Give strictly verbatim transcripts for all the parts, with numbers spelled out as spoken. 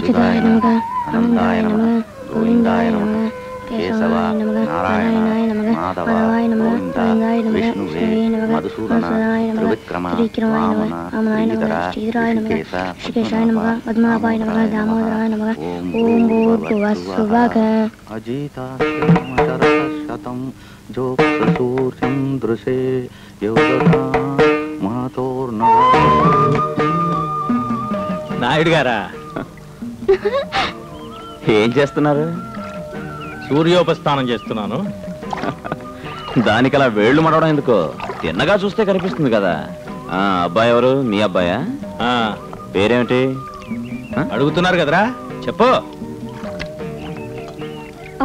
अच्युताय नमः अनंताय नमः गोविंदाय नमः केशवाय नमः नारायणाय नमः माधवाय नमः गोविंदाय नमः विष्णुवे मधुसूदनाय नमः त्रिविक्रमाय नमः अमनाय नमः श्रीधराय नमः श्रीकेशाय नमः पद्मावाय नमः दामोदराय नमः ओम भूर्भुवः स्वः अजिताशतम जोपसूर्यं दृशे योगदा महातोर्नः नायडू गारा ఏం చేస్తున్నారు? సూర్యోపస్థానం చేస్తున్నాను. దానికలా వేళ్ళు మడవడం ఎందుకో, తిన్నగా చూస్తే కనిపిస్తుంది కదా. ఆ అబ్బాయి ఎవరు? మీ అబ్బాయా? ఆ పేరేమిటి? అడుగుతున్నారు కదరా, చెప్పు.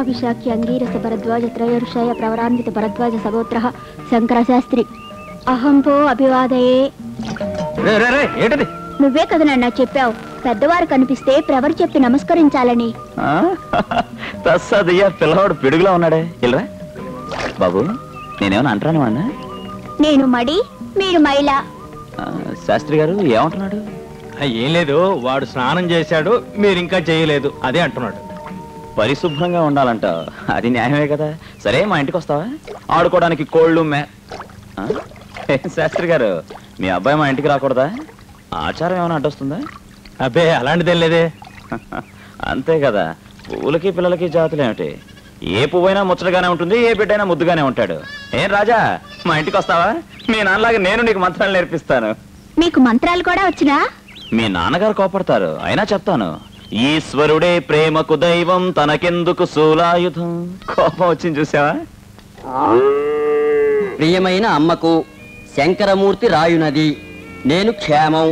అభిషాక్య అంగీరస భరద్వాజ త్రయోరుషయ ప్రవరాన్విత భరద్వాజ సగోత్రః శంకర శాస్త్రి అహంపో అభివాదయే. రే రే రే ఏంటది? నువ్వే కదా నాన్న చెప్పావు, పెద్దవారు కనిపిస్తే ప్రవర్ చెప్పి నమస్కరించాలని. తస్సదయ్య పిల్లవాడు పిడుగులా ఉన్నాడే. ఇల్రా బాబు, నేనేమన్నా అంటాను అన్న? నేను మడి, మీరు మైల. శాస్త్రి గారు ఏమంటున్నాడు? ఏం లేదు, వాడు స్నానం చేశాడు, మీరు ఇంకా చేయలేదు అదే అంటున్నాడు. పరిశుభ్రంగా ఉండాలంట, అది న్యాయమే కదా. సరే మా ఇంటికి వస్తావా? ఆడుకోవడానికి కోళ్ళు మే. శాస్త్రి గారు, మీ అబ్బాయి మా ఇంటికి రాకూడదా? ఆచారం ఏమైనా అడ్డొస్తుందా? అబ్బే అలాంటిదేం లేదే. అంతే కదా, పువ్వులకి పిల్లలకి జాతులేమిటి? ఏ పువ్వైనా ముచ్చటగానే ఉంటుంది, ఏ బిడ్డైనా ముద్దుగానే ఉంటాడు. ఏం రాజా, మా ఇంటికి వస్తావా? మీ నాన్నలాగా నేను నీకు మంత్రాలు నేర్పిస్తాను. మీకు మంత్రాలు కూడా వచ్చినా? మీ నాన్నగారు కోపడతారు, అయినా చెప్తాను. ఈశ్వరుడే ప్రేమకు దైవం, తనకెందుకు శూలాయుధం. కోపం వచ్చింది చూసావా? ప్రియమైన అమ్మకు శంకరమూర్తి రాయునది, నేను క్షేమం,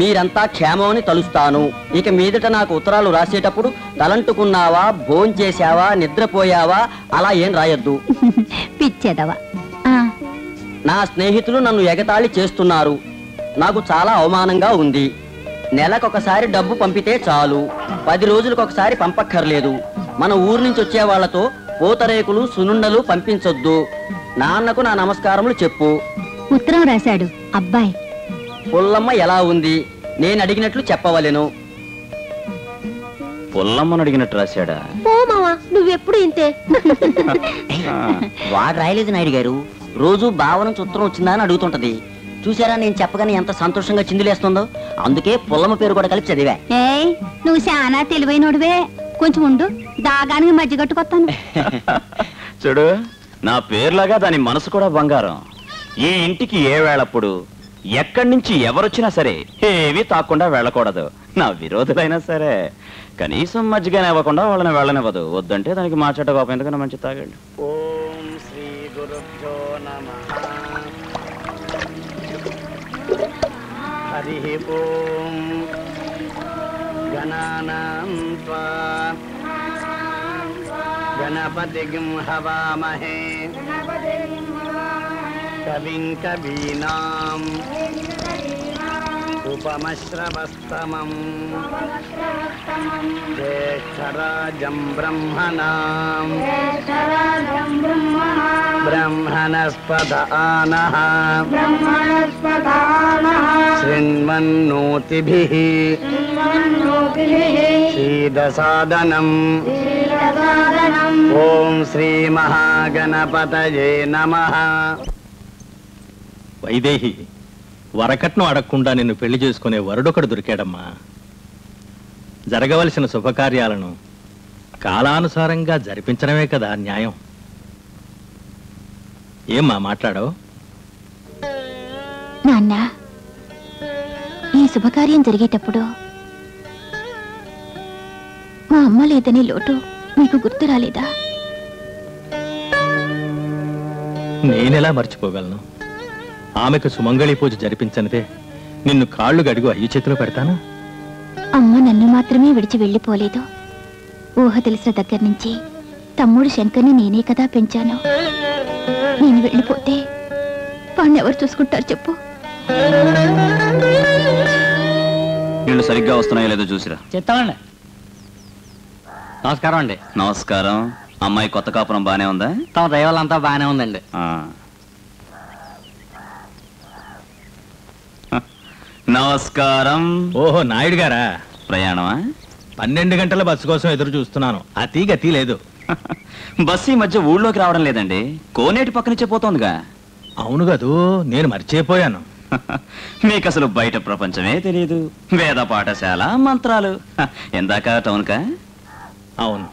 మీరంతా క్షేమం అని తలుస్తాను. ఇక మీదట నాకు ఉత్తరాలు రాసేటప్పుడు తలంటుకున్నావా, భోంచేశావా, నిద్రపోయావా అలా ఏం రాయొద్దు. పిచ్చేదవా. నా స్నేహితులు నన్ను ఎగతాళి చేస్తున్నారు, నాకు చాలా అవమానంగా ఉంది. నెలకొకసారి డబ్బు పంపితే చాలు, పది రోజులకొకసారి పంపక్కర్లేదు. మన ఊరు నుంచి వచ్చే వాళ్లతో పూతరేకులు సునుండలు పంపించొద్దు. నాన్నకు నా నమస్కారములు చెప్పు. ఉత్తరం రాశాడు అబ్బాయి. పుల్లమ్మ ఎలా ఉంది? నేను అడిగినట్లు చెప్పవలెను. పుల్లమ్మను అడిగినట్టు రాశాడా? నువ్వెప్పుడు ఇంతే. వాడు రాయలేదు నాయుడు గారు, రోజు బావన ఉత్తరం వచ్చిందా అని అడుగుతుంటది. చూసారా, నేను చెప్పగానే ఎంత సంతోషంగా చిందులేస్తుందో. అందుకే పుల్లమ్మ పేరు కూడా కలిపి చదివా. నువ్వు చాలా తెలివైనోడువే, కొంచెం ఉండు, దాగానికి మజ్జి కట్టుకొస్తాను. చూడు, నా పేర్లాగా దాని మనసు కూడా బంగారం. ఏ ఇంటికి ఏ వేళప్పుడు ఎక్కడి నుంచి ఎవరొచ్చినా సరే ఏవి తాకుండా వెళ్ళకూడదు. నా విరోధులైనా సరే కనీసం మజ్జిగానే ఇవ్వకుండా వాళ్ళని వెళ్ళనివ్వదు. వద్దంటే దానికి మాచట కోపం ఎందుకన్నా, మంచి తాగండి. ఓం శ్రీ గురుభ్యో నమః. హరి ఓం. గణానాం త్వా గణపతిం హవామహే, కవిం కవీనాం ఉపమశ్రవస్తమం, జ్యేష్ఠరాజం బ్రహ్మణాం బ్రహ్మణస్పద ఆనః శృణ్వన్నోతిభిః శ్రీదసాదనం. ఓం శ్రీ మహాగణపతయే నమః. వైదేహి, వరకట్నం అడగకుండా నిన్ను పెళ్లి చేసుకునే వరుడొకడు దొరికాడమ్మా. జరగవలసిన శుభకార్యాలను కాలానుసారంగా జరిపించడమే కదా న్యాయం. ఏమ్మా మాట్లాడవు? నాన్న, ఈ శుభకార్యం జరిగేటప్పుడు మా అమ్మ లేదనే లోటు మీకు గుర్తు రాలేదా? నేనెలా మర్చిపోగలను? ఆమెకు సుమంగళి పూజ జరిపించనిదే నిన్ను కాళ్ళు గడుగు అయ్యి చేతిలో పెడతాను. అమ్మ నన్ను మాత్రమే విడిచి వెళ్ళిపోలేదు. ఊహ తెలిసిన దగ్గర నుంచి తమ్ముడు శంకర్ని నేనే కదా పెంచాను. నేను వెళ్ళిపోతే వాణ్ణి ఎవరు చూసుకుంటారు చెప్పు? నీళ్ళు సరిగ్గా వస్తున్నాయో లేదో చూసిరా. చెప్తామండి. నమస్కారం అండి. నమస్కారం. అమ్మాయి కొత్త కాపురం బానే ఉందా? తమ దైవాలంతా బానే ఉందండి. నమస్కారం. ఓహో నాయుడు గారా? ప్రయాణమా? పన్నెండు గంటల బస్సు కోసం ఎదురు చూస్తున్నాను. అతి గతి లేదు. బస్సు ఈ మధ్య ఊళ్ళోకి రావడం లేదండి. కోనేటి పక్క నుంచే పోతుందిగా. అవును కాదు, నేను మర్చిపోయాను. మీకు అసలు బయట ప్రపంచమే తెలియదు. వేద పాఠశాల మంత్రాలు. ఎందాక టౌన్కా? అవును,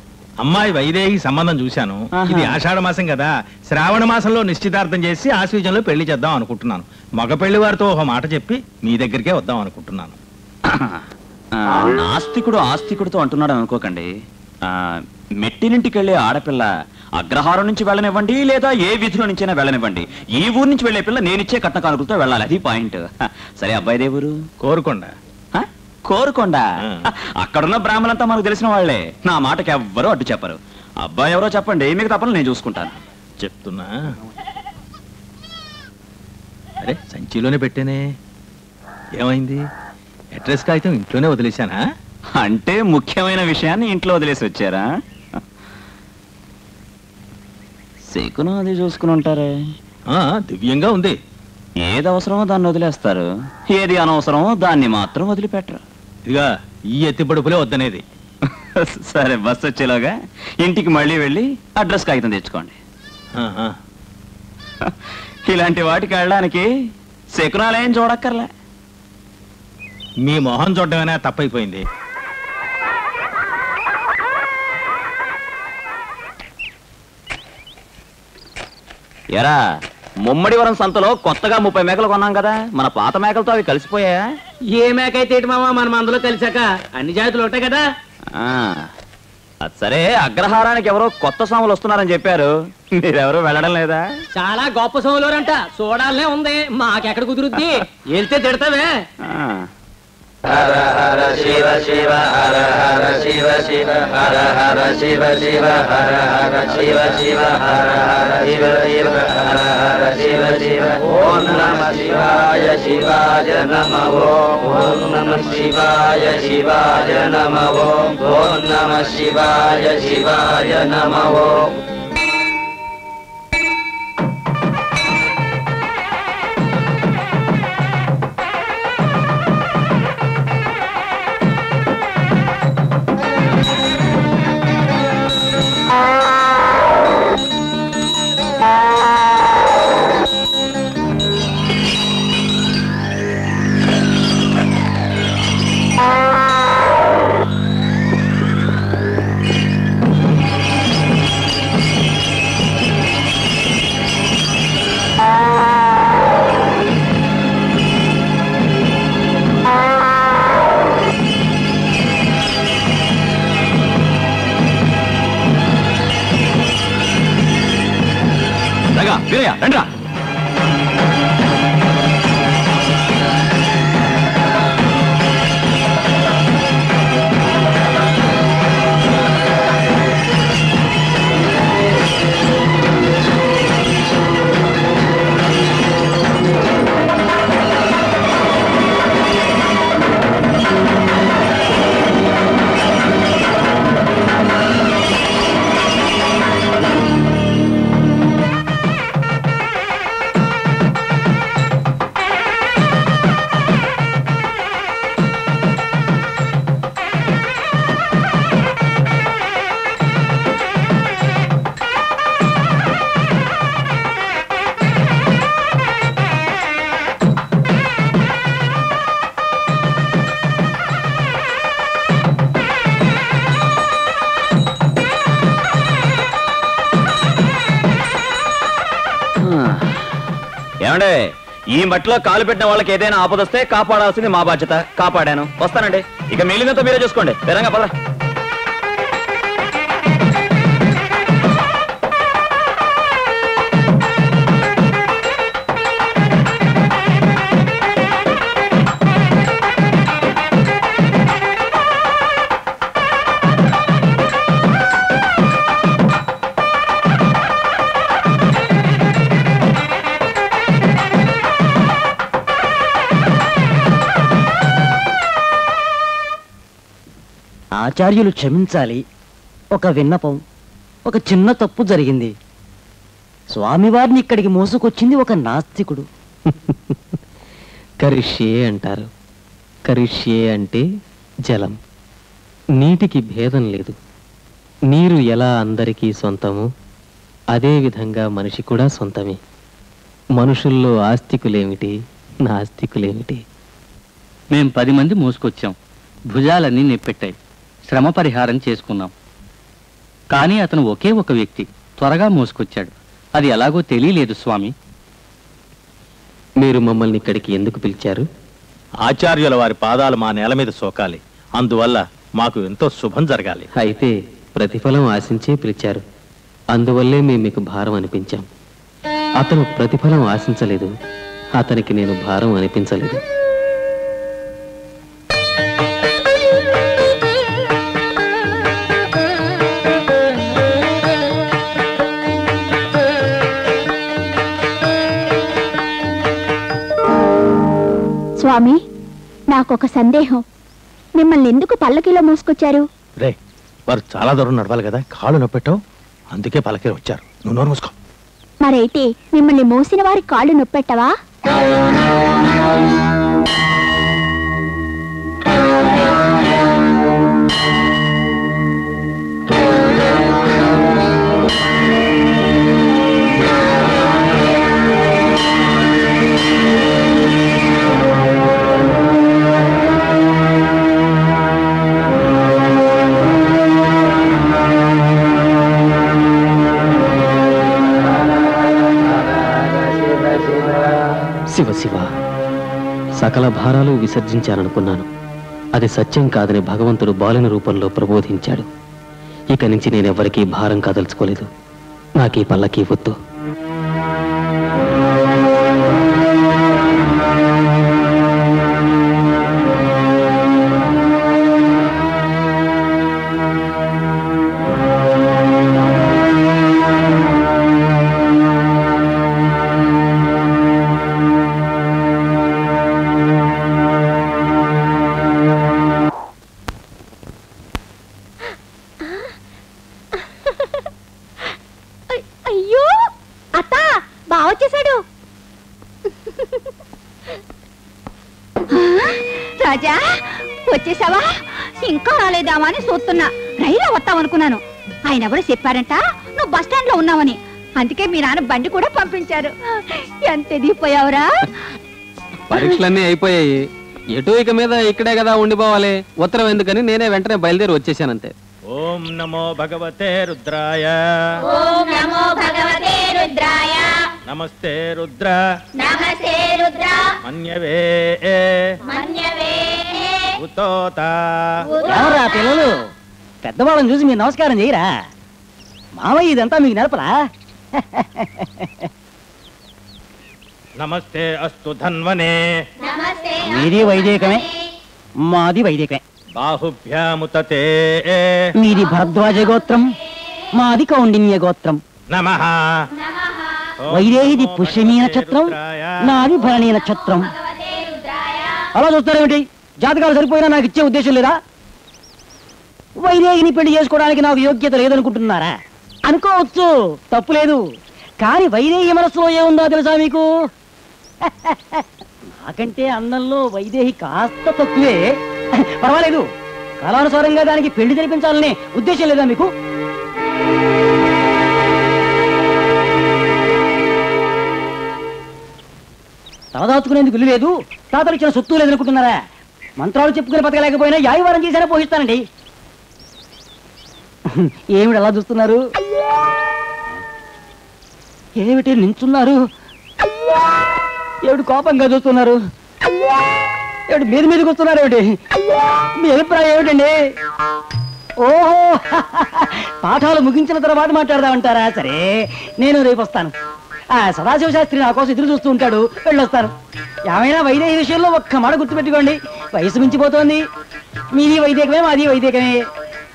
అమ్మాయి వైదేహి సంబంధం చూశాను. ఇది ఆషాఢ మాసం కదా, శ్రావణ మాసంలో నిశ్చితార్థం చేసి ఆశ్వీజంలో పెళ్లి చేద్దాం అనుకుంటున్నాను. మగ పెళ్లి వారితో ఒక మాట చెప్పి మీ దగ్గరికే వద్దాం అనుకుంటున్నాను. నాస్తికుడు ఆస్తికుడితో అంటున్నాడు అనుకోకండి. మెట్టినింటికి వెళ్ళే ఆడపిల్ల అగ్రహారం నుంచి వెళ్ళనివ్వండి, లేదా ఏ విధిలో నుంచైనా వెళ్ళనివ్వండి, ఈ ఊరు నుంచి వెళ్ళే పిల్ల నేనిచ్చే కట్న కానుకలతో వెళ్ళాలి. అది పాయింట్. సరే, అబ్బాయి దేవురు? కోరుకోండా. కోరుకోండా? అక్కడున్న బ్రాహ్మణులంతా మనకు తెలిసిన వాళ్లే. నా మాటకి ఎవ్వరూ అడ్డు చెప్పరు. అబ్బాయి ఎవరో చెప్పండి, మీకు తప్పని నేను చూసుకుంటాను. చెప్తున్నా. అరే, సంచిలోనే పెట్టేనే. ఏమైంది? అడ్రస్ కాగితం ఇంట్లోనే వదిలేశానా? అంటే ముఖ్యమైన విషయాన్ని ఇంట్లో వదిలేసి వచ్చారా? సేకును అది చూసుకుని ఉంటారే. దివ్యంగా ఉంది. ఏది అవసరమో దాన్ని వదిలేస్తారు, ఏది అనవసరమో దాన్ని మాత్రం వదిలిపెట్టరు. ఇదిగా ఈ ఎత్తి పడుపులే వద్దనేది. సరే, బస్సు వచ్చేలాగా ఇంటికి మళ్ళీ వెళ్ళి అడ్రస్ కాగితం తెచ్చుకోండి. ఇలాంటి వాటికి వెళ్ళడానికి శకునాలేం చూడక్కర్లే. మీ మొహం చూడటమైనా తప్పైపోయింది. ఎరా, ముమ్మడివరం సంతలో కొత్తగా ముప్పై మేకలు కొన్నాం కదా, మన పాత మేకలతో అవి కలిసిపోయా? ఏ మేక అయితే మామా, మనం అందులో కలిసాక అన్ని జాతులు ఉంటాయి కదా. అది సరే, అగ్రహారానికి ఎవరో కొత్త స్వాములు వస్తున్నారని చెప్పారు. మీరెవరో వెళ్ళడం లేదా? చాలా గొప్ప స్వాములంట, చూడాలనే ఉంది. మాకెక్కడ కుదురుద్ది, వెళ్తే తిడతావే. హర హర శివ శివ హర హర శివ శివ హర హర శివ శివ హర హర శివ శివ హర హర శివ శివ హర హర శివ శివ. ఓం నమః శివాయ శివాయ నమః. ఓం నమః శివాయ శివాయ నమః. ఓం నమః శివాయ శివాయ నమః. ఈ మట్టిలో కాలు పెట్టిన వాళ్ళకి ఏదైనా ఆపదొస్తే కాపాడాల్సింది మా బాధ్యత. కాపాడాను. వస్తానండి. ఇక మిగిలినంత మీరే చూసుకోండి. తెలంగా పద. ఆచార్యులు క్షమించాలి. ఒక విన్నపం. ఒక చిన్న తప్పు జరిగింది. స్వామివారిని ఇక్కడికి మోసుకొచ్చింది ఒక నాస్తికుడు. కరిష్యే అంటారు. కరిష్యే అంటే జలం. నీటికి భేదం లేదు. నీరు ఎలా అందరికీ సొంతమో అదే విధంగా మనిషి కూడా సొంతమే. మనుషుల్లో ఆస్తికులేమిటి నాస్తికులేమిటి? మేము పది మంది మోసుకొచ్చాం, భుజాలన్నీ నెప్పెట్టాయి, శ్రమ పరిహారం చేసుకున్నాం. కానీ అతను ఒకే ఒక వ్యక్తి త్వరగా మోసుకొచ్చాడు. అది ఎలాగో తెలియలేదు. స్వామి, మీరు మమ్మల్ని ఇక్కడికి ఎందుకు పిలిచారు? ఆచార్యుల వారి పాదాలు మా నేల మీద సోకాలి, అందువల్ల మాకు ఎంతో శుభం జరగాలి. అయితే ప్రతిఫలం ఆశించే పిలిచారు, అందువల్లే మేము మీకు భారం అనిపించాం. అతను ప్రతిఫలం ఆశించలేదు, అతనికి నేను భారం అనిపించలేదు. స్వామి, నాకొక సందేహం. మిమ్మల్ని ఎందుకు పల్లకీలో మోసుకొచ్చారు? రే, వారు చాలా దూరం నడవాలి కదా, కాళ్ళు నొప్పెట్టావు, అందుకే పల్లకీలో వచ్చారు. నువ్వు నోరు మూసుకో. మరైతే మిమ్మల్ని మోసిన వారి కాళ్ళు నొప్పెట్టవా? శివ శివ, సకల భారాలు విసర్జించాలనుకున్నాను, అది సత్యం కాదని భగవంతుడు బాలిన రూపంలో ప్రబోధించాడు. ఇక నుంచి నేనెవ్వరికీ భారం కదల్చుకోలేదు. నాకీ పల్లకీ వద్దు. ఆయన ఎవరు చెప్పారంట నువ్వు బస్ స్టాండ్ లో ఉన్నావని, అందుకే మీ నాన్న బండి కూడా పంపించారు. ఎంత ఎదిగిపోయావురా! పరీక్షలన్నీ అయిపోయాయి, ఎటు ఇక మీద ఇక్కడే కదా ఉండిపోవాలి. ఉత్తరం ఎందుకని నేనే వెంటనే బయలుదేరి వచ్చేసానంతే. ఓం నమో భగవతే రుద్రాయ. ఓం నమో భగవతే రుద్రాయ. నమస్తే రుద్ర. నమస్తే రుద్ర. మన్యవే మన్యవే. ఉతోత. ఎవరా పిల్లలు? పెద్దవాళ్ళని చూసి మీరు నమస్కారం చేయరా? మామయ్య ఇదంతా మీకు నడపరా? నమస్తే అస్తు ధన్వనే. మీది వైదేకమే, మాది వైదేకమే. బాహుభ్యాముతతే. మీది భరద్వాజ గోత్రం, మాది కౌండిన్య గోత్రం. నమః. వైదేహిది పుష్యమీ నక్షత్రం, నాది భరణీ నక్షత్రం. అలా చూస్తారేమిటి? జాతకాలు సరిపోయినా నాకు ఇచ్చే ఉద్దేశం లేదా? వైదేహిని పెళ్లి చేసుకోవడానికి నాకు యోగ్యత లేదనుకుంటున్నారా? అనుకోవచ్చు, తప్పులేదు. కానీ వైదేహి మనసులో ఏముందో తెలుసా మీకు? నాకంటే అన్నంలో వైదేహి కాస్త తక్కువే, పర్వాలేదు. కాలానుసారంగా దానికి పెళ్లి జరిపించాలనే ఉద్దేశం లేదా మీకు? తలదాచుకునేందుకు ఇల్లు లేదు, తాతలు ఇచ్చిన సొత్తు లేదనుకుంటున్నారా? మంత్రాలు చెప్పుకుని బతకలేకపోయినా యాయవారం చేసినా పోషిస్తానండి. ఏమిటి అలా చూస్తున్నారు? ఏమిటి నించున్నారు? ఏమిటి కోపంగా చూస్తున్నారు? ఏమిటి మీద మీదకి వస్తున్నారు? ఏమిటి మీ అభిప్రాయం ఏమిటండి? ఓహో, పాఠాలు ముగించిన తర్వాత మాట్లాడదామంటారా? సరే, నేను రేపు వస్తాను. సదాశివ శాస్త్రి నా కోసం ఎదురు చూస్తూ ఉంటాడు, వెళ్ళొస్తాను. ఏమైనా వైదేహి విషయంలో ఒక్క మాట గుర్తుపెట్టుకోండి, వయసు మించిపోతోంది. మీది వైదేకమే, మాది వైదేకమే.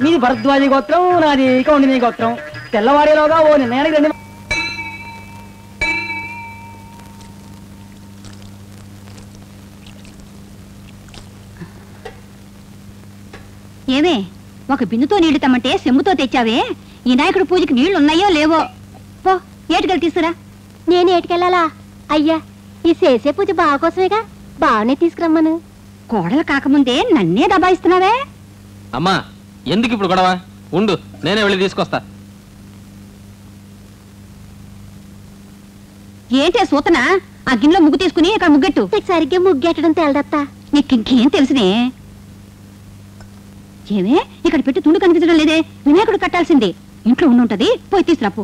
మీది భరద్వాజీ గోత్రం, నాది కౌండిన్య గోత్రం. తెల్లవారేలోగా ఓ నిర్ణయానికి రండి. ఏమే, ఒక బిందుతో నీళ్లు తమ్మంటే సెమ్ముతో తెచ్చావే. ఈ నాయకుడు పూజకి నీళ్లు ఉన్నాయో లేవో. పో, ఏటికెళ్ళి తీసుకురా. నేను ఏటికెళ్ళాలా అయ్యా? ఈ చేసే పూజ బావ కోసమేగా, బావనే తీసుకురమ్మను. కోడలు కాకముందే నన్నే దబాయిస్తున్నావే. అమ్మా, ఎందుకిప్పుడు గొడవ ఉండు నేనే వెళ్ళి తీసుకొస్తా ఏంటే సోతనా ఆ గిన్నెలో ముగ్గు తీసుకుని అక్కడ ముగ్గెట్టు సరిగ్గా ముగ్గెట్టడం తెలదత్తా నీకు ఇంకేం తెలుసునే ఏమే ఇక్కడ పెట్టి తుండు కనిపించడం లేదే వినాయకుడు కట్టాల్సిందే ఇంట్లో ఉండి ఉంటది పోయి తీసురాపో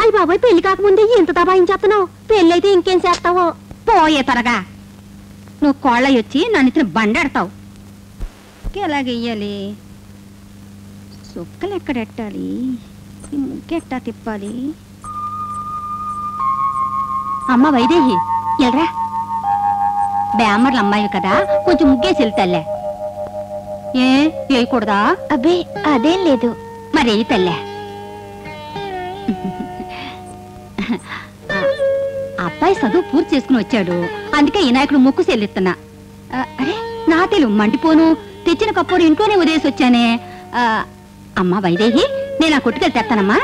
అయ్య బాబాయ్ పెళ్లి కాకముందే ఎంత దబాయించేస్తున్నావు పెళ్ళైతే ఇంకేం చేస్తావో పోయే తరగా నువ్వు కోళ్ళై వచ్చి నా నిత్ర బండెడతావు ఎలాగేయాలి సుక్కలు ఎక్కడ ఎట్టాలి ముగ్గెట్టా తిప్పాలి అమ్మ వైదేహి ఎల్రా బ్యామర్ల అమ్మాయి కదా కొంచెం ముగ్గేసి వెళ్తాలే ఏ వేయకూడదా అబ్బే అదేం లేదు మరి వెయ్యి తల్లే అబ్బాయి చదువు పూర్తి చేసుకుని వచ్చాడు అందుకే వినాయకుడు ముక్కు చెల్లిస్తున్నా అరే నా తెలు మండిపోను తెచ్చిన కప్పుడు ఇంట్లోనే ఉదేసి వచ్చానే అమ్మా వైదేహి నేను ఆ కొట్టుకెళ్ళి తెస్తానమ్మా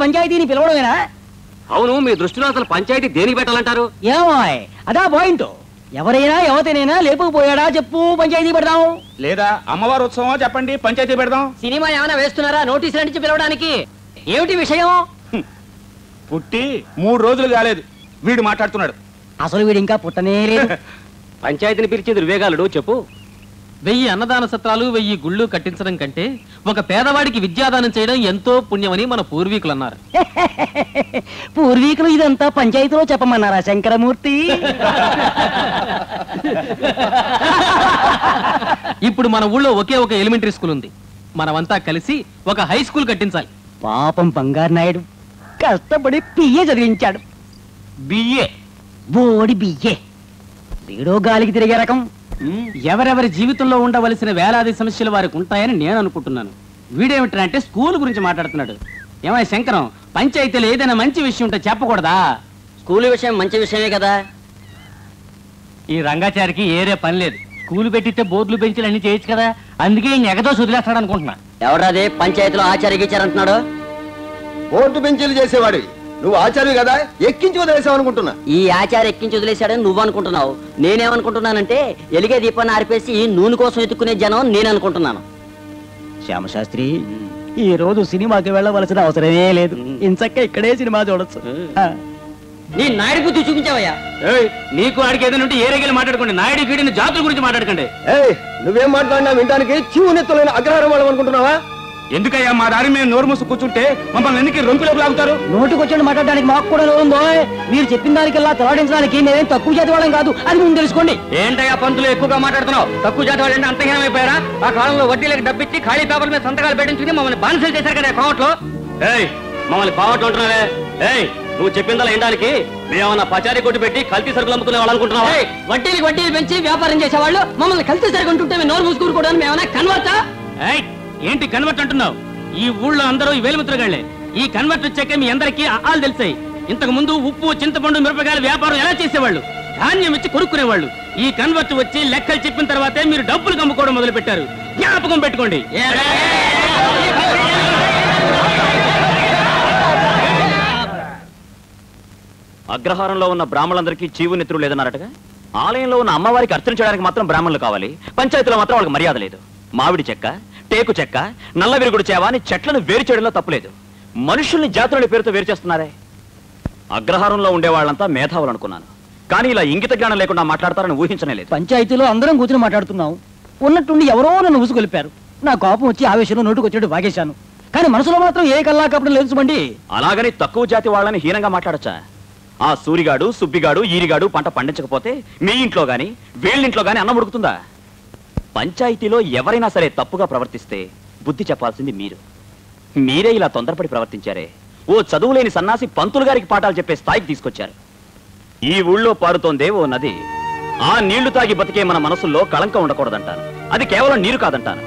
పంచాయతీని పిలవడమేనా అవును మీ దృష్టిలో అసలు పంచాయతీ దేనికి పెట్టాలంటారు ఏమాయ్ అదా పాయింట్ ఎవరైనా యువతనైనా లేపకపోయాడా చెప్పు పంచాయతీ పెడదాం లేదా అమ్మవారి ఉత్సవం చెప్పండి పంచాయతీ పెడదాం సినిమా ఏమైనా వేస్తున్నారా నోటీసులు అంటించి పిలవడానికి ఏమిటి విషయం పుట్టి మూడు రోజులు కాలేదు వీడు మాట్లాడుతున్నాడు అసలు వీడు ఇంకా పుట్టనే లేదు పంచాయతీని పిలిచేది వివేగాలుడు చెప్పు వెయ్యి అన్నదాన సత్రాలు వెయ్యి గుళ్ళు కట్టించడం కంటే ఒక పేదవాడికి విద్యాదానం చేయడం ఎంతో పుణ్యమని మన పూర్వీకులు అన్నారు పూర్వీకులు ఇదంతా పంచాయతీలో చెప్పమన్నారా శంకరమూర్తి ఇప్పుడు మన ఊళ్ళో ఒకే ఒక ఎలిమెంటరీ స్కూల్ ఉంది మనమంతా కలిసి ఒక హై స్కూల్ కట్టించాలి పాపం బంగారు నాయుడు కష్టపడి బిఏ చదివించాడు బిఏ బోడి బిఏ వీడో గాలికి తిరిగే రకం ఎవరెవరి జీవితంలో ఉండవలసిన వేలాది సమస్యలు వారికి ఉంటాయని నేను అనుకుంటున్నాను వీడేమిటంటే స్కూల్ గురించి మాట్లాడుతున్నాడు ఏమై శంకరం పంచాయతీలో ఏదైనా మంచి విషయం ఉంటే చెప్పకూడదా స్కూల్ విషయం మంచి విషయమే కదా ఈ రంగాచారికి ఏరే పని లేదు స్కూల్ పెట్టితే బోర్డులు బెంచ్లు అన్ని చేయొచ్చు కదా అందుకే ఎగదో వదిలేస్తాడు అనుకుంటున్నా ఎవరాదే పంచాయతీలో ఆచార్య గీచారంటున్నాడు బోర్డు బెంచీలు చేసేవాడు నువ్వు ఆచార్య కదా ఎక్కించి వదిలేసావు అనుకుంటున్నా ఈ ఆచార్య ఎక్కించి వదిలేశాడని నువ్వు అనుకుంటున్నావు నేనేమనుకుంటున్నానంటే ఎలిగే దీపాన్ని ఆరిపేసి నూనె కోసం ఎత్తుకునే జనం నేను అనుకుంటున్నాను శ్యామశాస్త్రి ఈ రోజు సినిమాకి వెళ్ళవలసిన అవసరమే లేదు ఇంచక్క ఇక్కడే సినిమా చూడొచ్చు నీ నాయుడు గుర్తు చూపించావయ్యా నీకు ఆడికి ఏదైనా ఉంటే ఏ రేగలు మాట్లాడుకోండి నాయుడు వీడిని జాతుల గురించి మాట్లాడకండి నువ్వేం మాట్లాడినా వినడానికి చీవునెత్తలైన అగ్రహారం వాళ్ళు అనుకుంటున్నావా ఎందుకయ్యా మా దారి మేము నోరు మూసు కూర్చుంటే మమ్మల్ని ఎన్నికి రొంపులోకి లాగుతారు? నోటికొచ్చి మాట్లాడడానికి మాకు కూడా నోరు ఉందో? మీరు చెప్పిన దానికల్లా తలాడించడానికి నేనేం తక్కువ జాతి వాళ్ళం కాదు అని ముందు తెలుసుకోండి. ఏంటయ్యా పంతులు ఎక్కువగా మాట్లాడుతున్నావు? తక్కువ జాతి వాళ్ళంటే అంతహీనమైపోయారా? ఆ కాలంలో వడ్డీలకు డబ్బిచ్చి ఖాళీ పేపర్ల మీద సంతకాలు పెట్టించుకుని మమ్మల్ని బానిసలు చేశారు కదా కోవట్లో. ఏయ్ మమ్మల్ని బావట్లు అంటున్నావే? ఏయ్ నువ్వు చెప్పిందలా ఎండానికి మేమన్నా పచారీ కొట్టు పెట్టి కల్తీ సరుకులు అమ్ముకునే వాళ్ళు అనుకుంటున్నావా? వడ్డీలకు వడ్డీలు పెంచి వ్యాపారం చేసేవాళ్ళు మమ్మల్ని కల్తీ సరుకు అంటుంటే నోరు మూసుకూరుకోవడానికి మేమన్నా కన్వర్టా? ఏంటి కన్వర్ట్ అంటున్నావు? ఈ ఊళ్ళో అందరూ వేలిముద్రగాళ్లే. ఈ కన్వర్ట్ వచ్చాక మీ అందరికీ ఆలు తెలుస్తాయి. ఇంతకు ముందు ఉప్పు చింతపండు మిరపకాయల వ్యాపారం ఎలా చేసేవాళ్ళు? ధాన్యం ఇచ్చి కొనుక్కునేవాళ్ళు. ఈ కన్వర్ట్ వచ్చి లెక్కలు చెప్పిన తర్వాతే మీరు డబ్బులు కమ్ముకోవడం మొదలు పెట్టారు. జ్ఞాపకం పెట్టుకోండి. అగ్రహారంలో ఉన్న బ్రాహ్మణులందరికీ జీవు నెత్తురు లేదన్నారటగా. ఆలయంలో ఉన్న అమ్మవారికి అర్చన చేయడానికి మాత్రం బ్రాహ్మణులు కావాలి. పంచాయతీలో మాత్రం వాళ్ళకి మర్యాద లేదు. మామిడి చెక్క, టేకు చెక్క, నల్ల విరుగుడు చేవా అని చెట్లను వేరు చేయడంలో తప్పులేదు. మనుషుల్ని జాతుల పేరుతో వేరు చేస్తున్నారే. అగ్రహారంలో ఉండేవాళ్ళంతా మేధావులు అనుకున్నాను, కానీ ఇలా ఇంగిత జ్ఞానం లేకుండా మాట్లాడతారని ఊహించనే లేదు. పంచాయతీలో అందరం కూర్చొని మాట్లాడుతున్నాం. ఉన్నట్టుండి ఎవరో నన్ను ఊసుకొలిపారు. నా కోపం వచ్చి ఆవేశంలో నోటుకొచ్చేట్టు వాగేశాను, కానీ మనసులో మాత్రం ఏ కల్లా కపటం లేదు చూడండి. అలాగని తక్కువ జాతి వాళ్ళని హీనంగా మాట్లాడచ్చా? ఆ సూరిగాడు, సుబ్బిగాడు, ఈరిగాడు పంట పండించకపోతే మీ ఇంట్లో గాని వీళ్ళింట్లో గాని అన్నం ఉడుకుతుందా? పంచాయతీలో ఎవరైనా సరే తప్పుగా ప్రవర్తిస్తే బుద్ధి చెప్పాల్సింది మీరు. మీరే ఇలా తొందరపడి ప్రవర్తించారే. ఓ చదువులేని సన్నాసి పంతులు గారికి పాఠాలు చెప్పే స్థాయికి తీసుకొచ్చారు. ఈ ఊళ్ళో పారుతోందే ఓ నది. ఆ నీళ్లు తాగి బతికే మన మనసుల్లో కళంకం ఉండకూడదంటాను. అది కేవలం నీరు కాదంటాను.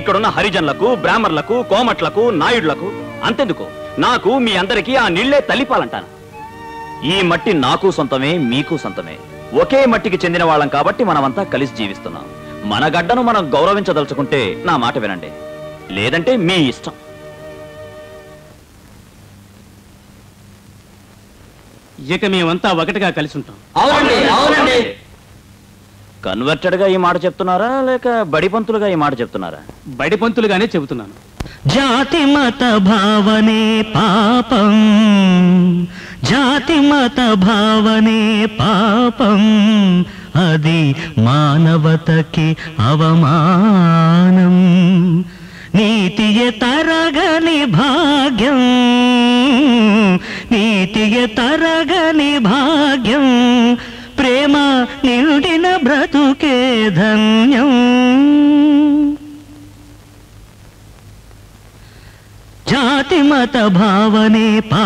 ఇక్కడున్న హరిజనులకు, బ్రాహ్మణులకు, కోమట్లకు, నాయుడులకు, అంతెందుకు నాకు మీ అందరికీ ఆ నీళ్లే తల్లిపాలంటాను. ఈ మట్టి నాకు సొంతమే, మీకు సొంతమే. ఒకే మట్టికి చెందిన వాళ్ళం కాబట్టి మనమంతా కలిసి జీవిస్తున్నాం. మన గడ్డను మనం గౌరవించదలుచుకుంటే నా మాట వినండి, లేదంటే మీ ఇష్టం. ఇక మేమంతా ఒకటిగా కలిసి ఉంటాం. కన్వర్టెడ్ గా ఈ మాట చెప్తున్నారా లేక బడిపంతులుగా ఈ మాట చెప్తున్నారా? బడిపంతులుగానే చెబుతున్నాను. జాతి మత భావనే పాపం, జాతి మత భావనే పాపం, అది మానవతకి అవమానం, నీతియే తరగని భాగ్యం, నీతియే తరగని భాగ్యం, ప్రేమ నిండిన బ్రతుకే ధన్యం. జాతి మత భావనే పా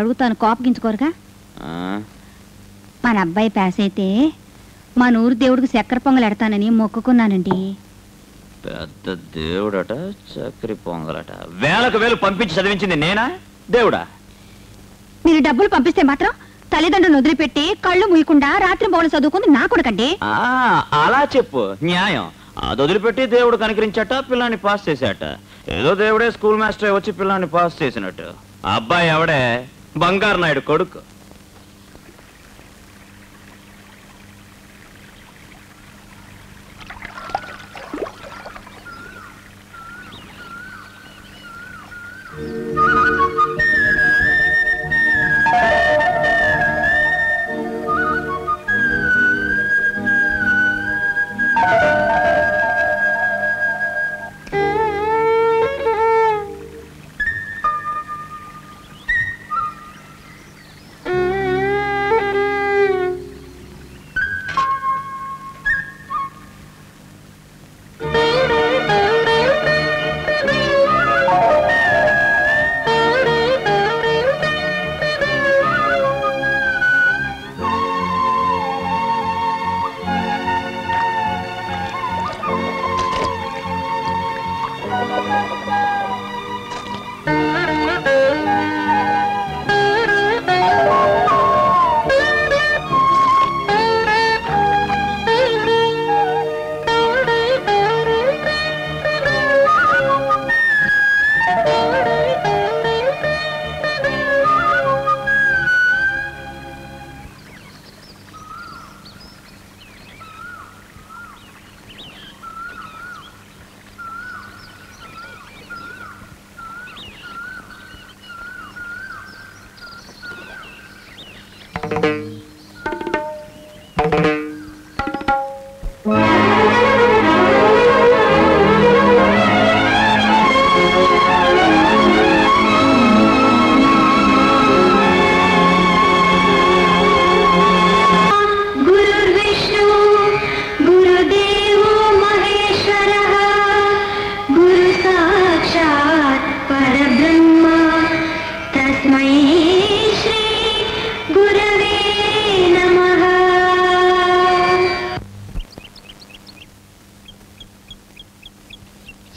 అడుగుతాను, కోపగించుకోరుగా. మన అబ్బాయి పాస్ అయితే మా నూరు దేవుడికి చక్కెర పొంగలు ఎడతానని మొక్కుకున్నానండి. పెద్ద దేవుడట చక్కెర పొంగలట. వేలకు వేలు పంపించి చదివించింది నేనా దేవుడా? మీరు డబ్బులు పంపిస్తే మాత్రం తల్లిదండ్రులను వదిలిపెట్టి కళ్ళు మూయకుండా రాత్రి బౌలు చదువుకుంది నా కొడుకండి. అలా చెప్పు న్యాయం. అది వదిలిపెట్టి దేవుడు కనికరించట, పిల్లాన్ని పాస్ చేశాట. ఏదో దేవుడే స్కూల్ మాస్టర్ వచ్చి పిల్లాన్ని పాస్ చేసినట్టు. అబ్బాయి ఎవడే? బంగారు నాయుడు కొడుకు.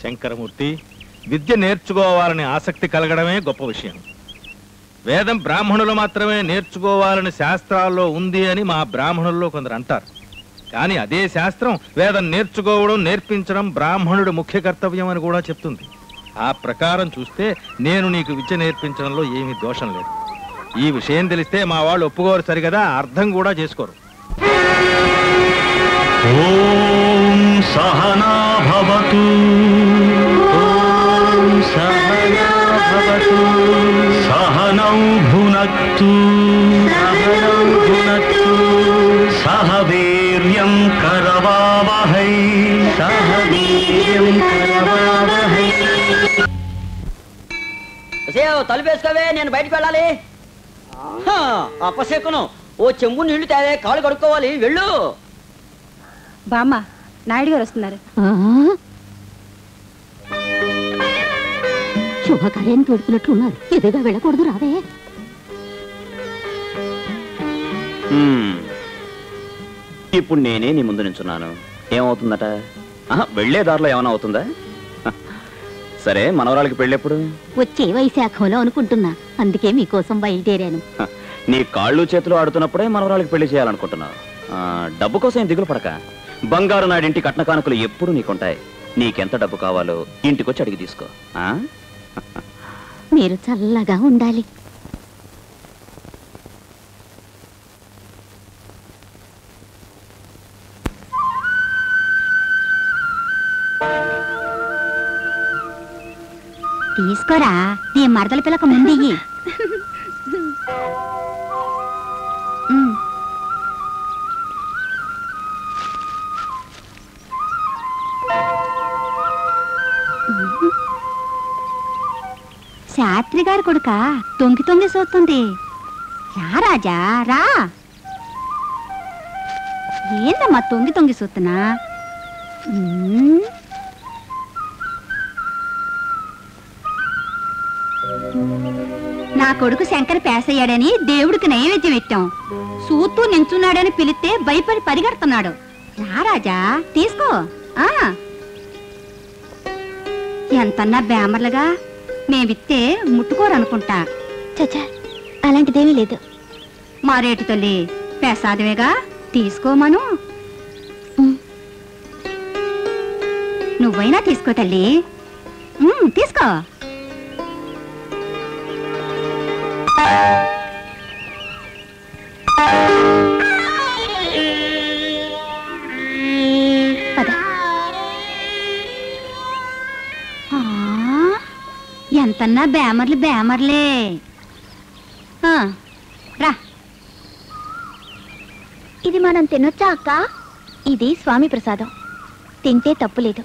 శంకరమూర్తి విద్య నేర్చుకోవాలని ఆసక్తి కలగడమే గొప్ప విషయం. వేదం బ్రాహ్మణులు మాత్రమే నేర్చుకోవాలని శాస్త్రాల్లో ఉంది అని మా బ్రాహ్మణుల్లో కొందరు అంటారు. కానీ అదే శాస్త్రం వేదం నేర్చుకోవడం నేర్పించడం బ్రాహ్మణుడి ముఖ్య కర్తవ్యం అని కూడా చెప్తుంది. ఆ ప్రకారం చూస్తే నేను నీకు విద్య నేర్పించడంలో ఏమీ దోషం లేదు. ఈ విషయం తెలిస్తే మా వాళ్ళు ఒప్పుకోరు, సరిగదా అర్థం కూడా చేసుకోరు. ఓం సహనా భవతు ఓం సహనా భవతు సహనౌ భునక్తు సహనౌ భునక్తు సహ వీర్యం కరవావహై సహ వీర్యం కరవావహై. సేవ్ తలుపేసుకోవే, నేను బయటికి వెళ్ళాలి. అపశకునం, ఓ చెంబు నీళ్లు తేవే, కాళ్ళు కడుక్కోవాలి, వెళ్ళు. బామ్మ, నాయుడు గారు వస్తున్నారు. శుభకార్యాన్ని తోడుకున్నట్లు ఉన్నారు, ఎదుగా వెళ్ళకూడదు, రావే. ఇప్పుడు నేనే నీ ముందు నించున్నాను, ఏమవుతుందట? వెళ్లే దారిలో ఏమైనా అవుతుందా? సరే, మనవరాలకి పెళ్ళెప్పుడు? వచ్చే వైశాఖంలో అనుకుంటున్నా, అందుకే మీకోసం బయలుదేరాను. నీ కాళ్ళు చేతులు ఆడుతున్నప్పుడే మనవరాలకి పెళ్లి చేయాలనుకుంటున్నావు. డబ్బు కోసం దిగులు పడక, బంగారు నాడింటి కట్న కానుకలు ఎప్పుడు నీకుంటాయి. నీకెంత డబ్బు కావాలో ఇంటికొచ్చి అడిగి తీసుకో. మీరు చల్లగా ఉండాలి. తీసుకోరా, నీ మరదల పిల్లకు ముందు ఇయ్యి. శాస్త్రి గారు కొడుక తొంగి తొంగి సోతుంది. రా రాజా, రా. ఏందమ్మా తొంగి తొంగి సోతున్నా? నా కొడుకు శంకర్ పేసయ్యాడని దేవుడికి నైవేద్యం పెట్టాం. సూతూ నించున్నాడని పిలిస్తే భయపడి పరిగెడుతున్నాడు. రా రాజా, తీసుకో. ఆ ఎంతన్నా బేమర్లుగా మేమిత్తే ముట్టుకోరనుకుంటా. చచ్చా, అలాంటిదేమీ లేదు. మా రేటు తల్లి ప్రసాదమేగా, తీసుకోమను. నువ్వైనా తీసుకో తల్లి, తీసుకో. ఎంతన్నా బేమర్లు బేమర్లే. రా, ఇది మనం తినొచ్చా అక్క? ఇది స్వామి ప్రసాదం, తింటే తప్పులేదు.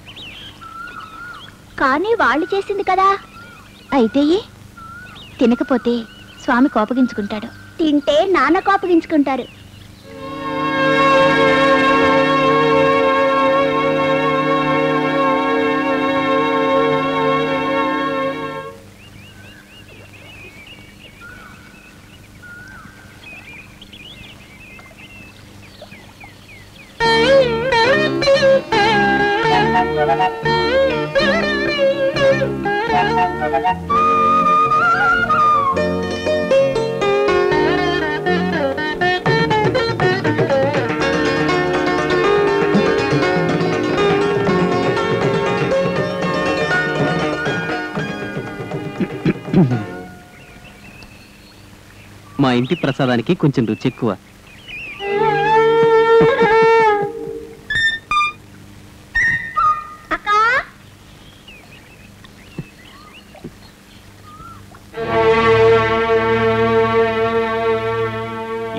కానీ వాళ్ళు చేసింది కదా, అయితే తినకపోతే స్వామి కోపగించుకుంటాడు, తింటే నాన్న కోపగించుకుంటారు. మా ఇంటి ప్రసాదానికి కొంచెం రుచి ఎక్కువ.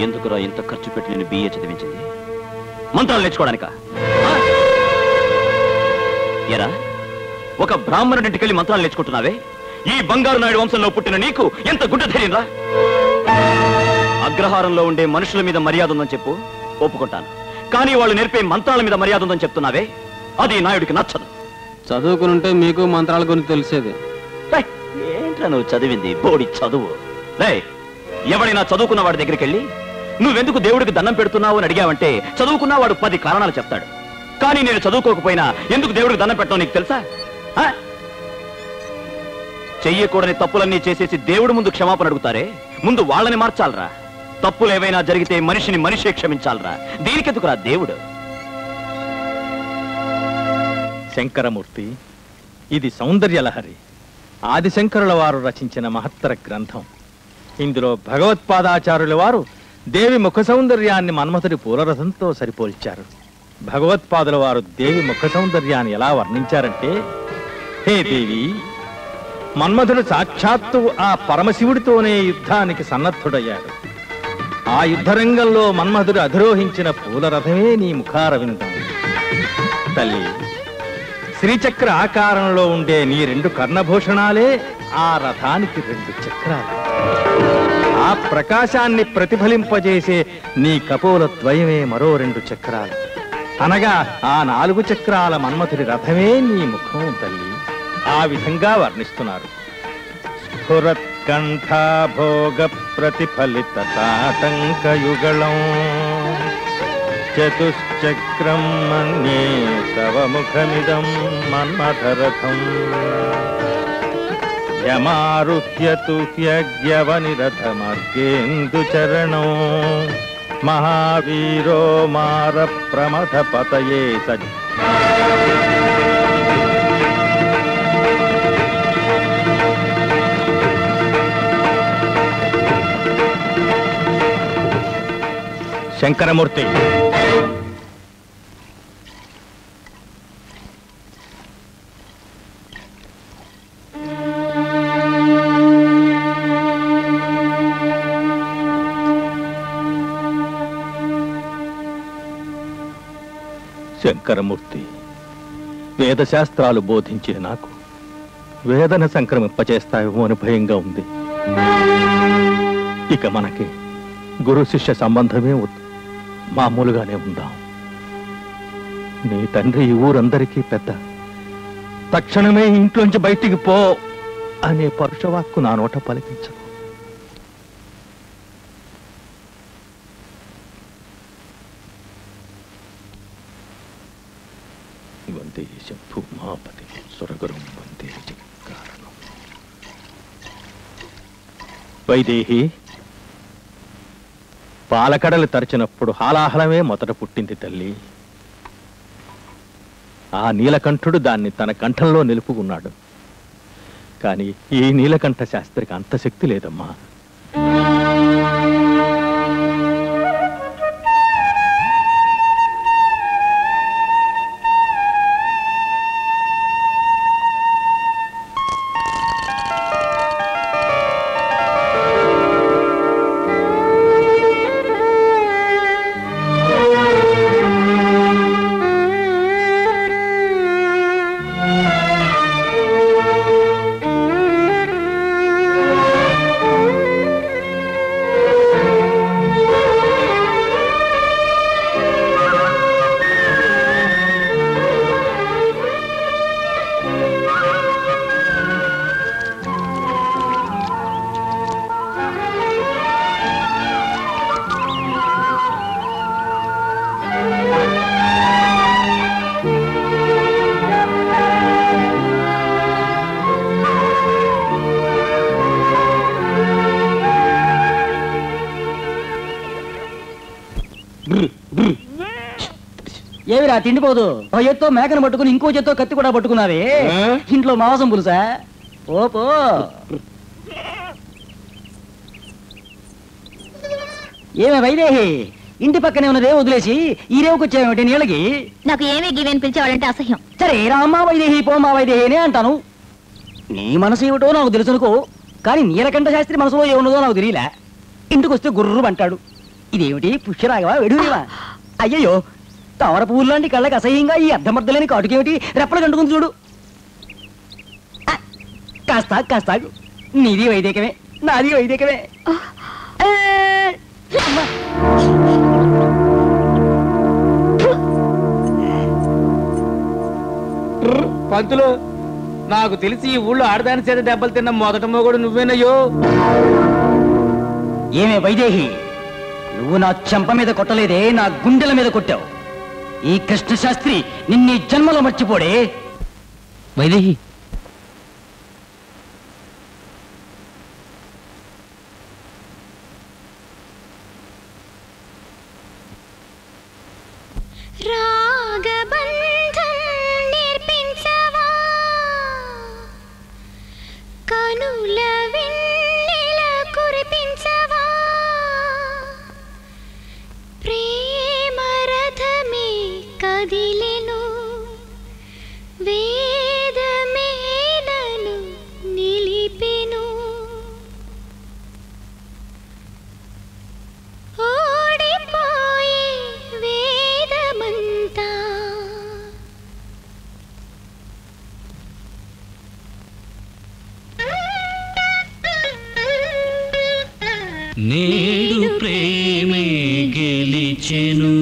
ఎందుకురా ఇంత ఖర్చు పెట్టి నేను బిఏ చదివించింది? మంత్రాలు నేర్చుకోవడానికా? ఎరా, ఒక బ్రాహ్మణుడింటికి వెళ్ళి మంత్రాలు నేర్చుకుంటున్నావే? ఈ బంగారు నాయుడు వంశంలో పుట్టిన నీకు ఎంత గుడ్డ ధైర్యంరా? అగ్రహారంలో ఉండే మనుషుల మీద మర్యాద ఉందని చెప్పు, ఒప్పుకుంటాను. కానీ వాళ్ళు నేర్పే మంత్రాల మీద మర్యాద ఉందని చెప్తున్నావే, అది నాయుడికి నచ్చదు. చదువుకునుంటే మీకు మంత్రాల గురించి తెలిసేది. ఏంట్రా నువ్వు చదివింది? బోడి చదువు. ఎవడైనా చదువుకున్న వాడి దగ్గరికి వెళ్ళి నువ్వెందుకు దేవుడికి దండం పెడుతున్నావు అని అడిగావంటే చదువుకున్న వాడు పది కారణాలు చెప్తాడు. కానీ నేను చదువుకోకపోయినా ఎందుకు దేవుడికి దండం పెట్టడం నీకు తెలుసా? చెయ్యకూడని తప్పులన్నీ చేసేసి దేవుడి ముందు క్షమాపణ అడుగుతారే, ముందు వాళ్ళని మార్చాలరా. తప్పులు ఏమైనా జరిగితే మనిషిని మనిషే క్షమించాలరా. దీనికెందుకురా దేవుడు? శంకరమూర్తి, ఇది సౌందర్యలహరి, ఆదిశంకరుల వారు రచించిన మహత్తర గ్రంథం. ఇందులో భగవత్పాదాచార్యుల వారు దేవి ముఖ సౌందర్యాన్ని మన్మథుడి పూలరథంతో సరిపోల్చారు. భగవత్పాదుల వారు దేవి ముఖ సౌందర్యాన్ని ఎలా వర్ణించారంటే, హే దేవి, మన్మథుడు సాక్షాత్తు ఆ పరమశివుడితోనే యుద్ధానికి సన్నద్ధుడయ్యాడు. ఆ యుద్ధరంగంలో మన్మథుడు అధిరోహించిన పూలరథమే నీ ముఖారవిందం. తల్లి, శ్రీచక్ర ఆకారంలో ఉండే నీ రెండు కర్ణభూషణాలే ఆ రథానికి రెండు చక్రాలు. ఆ ప్రకాశాన్ని ప్రతిఫలింపజేసే నీ కపోల ద్వయమే మరో రెండు చక్రాలు. అనగా ఆ నాలుగు చక్రాల మన్మథుడి రథమే నీ ముఖం. తల్లి, ఆ విధంగా వర్ణిస్తున్నారు. స్ఫురత్కంఠాభోగ ప్రతిఫలిత తాటంకయుగళం చతుశ్చక్రం మన్యే తవ ముఖమిదం మన్మథరథం యమారుహ్యతు హ్యగ్యవనిరథమర్గేందుచరణో మహావీరో మార ప్రమథ పతయే సజ్జ. శంకరమూర్తి, శంకరమూర్తి, వేదశాస్త్రాలు బోధించే నాకు వేదన సంక్రమింపచేస్తాయేమో అని భయంగా ఉంది. ఇక మనకి గురు శిష్య సంబంధమే మామూలుగానే ఉందాం. నీ తండ్రి ఈ ఊరందరికీ పెద్ద. తక్షణమే ఇంట్లోంచి బయటికి పో అనే పరుషవాక్కు నా నోట పలికించదు. వైదేహి, పాలకడలు తరిచినప్పుడు హాలాహలమే మొదట పుట్టింది తల్లి. ఆ నీలకంఠుడు దాన్ని తన కంఠంలో నిలుపుకున్నాడు. కానీ ఈ నీలకంఠ శాస్త్రికి అంత శక్తి లేదమ్మా. ఏవిరా తిండిపోదు, ఓ చేత్తో మేకను పట్టుకుని ఇంకో చేత్తో కత్తి కూడా పట్టుకున్నావే. ఇంట్లో మాంసం పులుసా? ఓపో, ఏమే వైదేహి, ఇంటి పక్కనే ఉన్నదే వదిలేసి ఈ రేవుకు వచ్చావేమిటి నీళ్ళకి? నాకు ఏమే గివేని పిలిచేవాడంటే అసహ్యం. సరే రామ్మా వైదేహి, పోమ్మా వైదేహి అనే అంటాను. నీ మనసు ఏమిటో నాకు తెలుసునుకో, కానీ నీలకంఠ శాస్త్రి మనసులో ఏమున్నదో నాకు తెలియలే. ఇంటికి వస్తే గుర్రు అంటాడు. ఇదేమిటి పుష్యరాగవా, వెడువా? అయ్యయ్యో, తవర పువ్వులు లాంటి కళ్ళకి అసహ్యంగా ఈ అర్ధమర్ధలేని కాటుకేమిటి? రెప్పలు కంటుకుని చూడు. కాస్తా కాస్తా, నీది వైదేకమే, నాది వైదేకమే. పంతులు, నాకు తెలిసి ఈ ఊళ్ళో ఆడదాని చేత దెబ్బలు తిన్న మొదట మొగుడు నువ్వేనయ్యో. ఏమే వైదేహి, నువ్వు నా చెంప మీద కొట్టలేదే, నా గుండెల మీద కొట్టావు. ఈ కృష్ణ శాస్త్రి నిన్ను జన్మలో మర్చిపోడే. వైదేహి, నేడు ప్రేమే గెలిచెను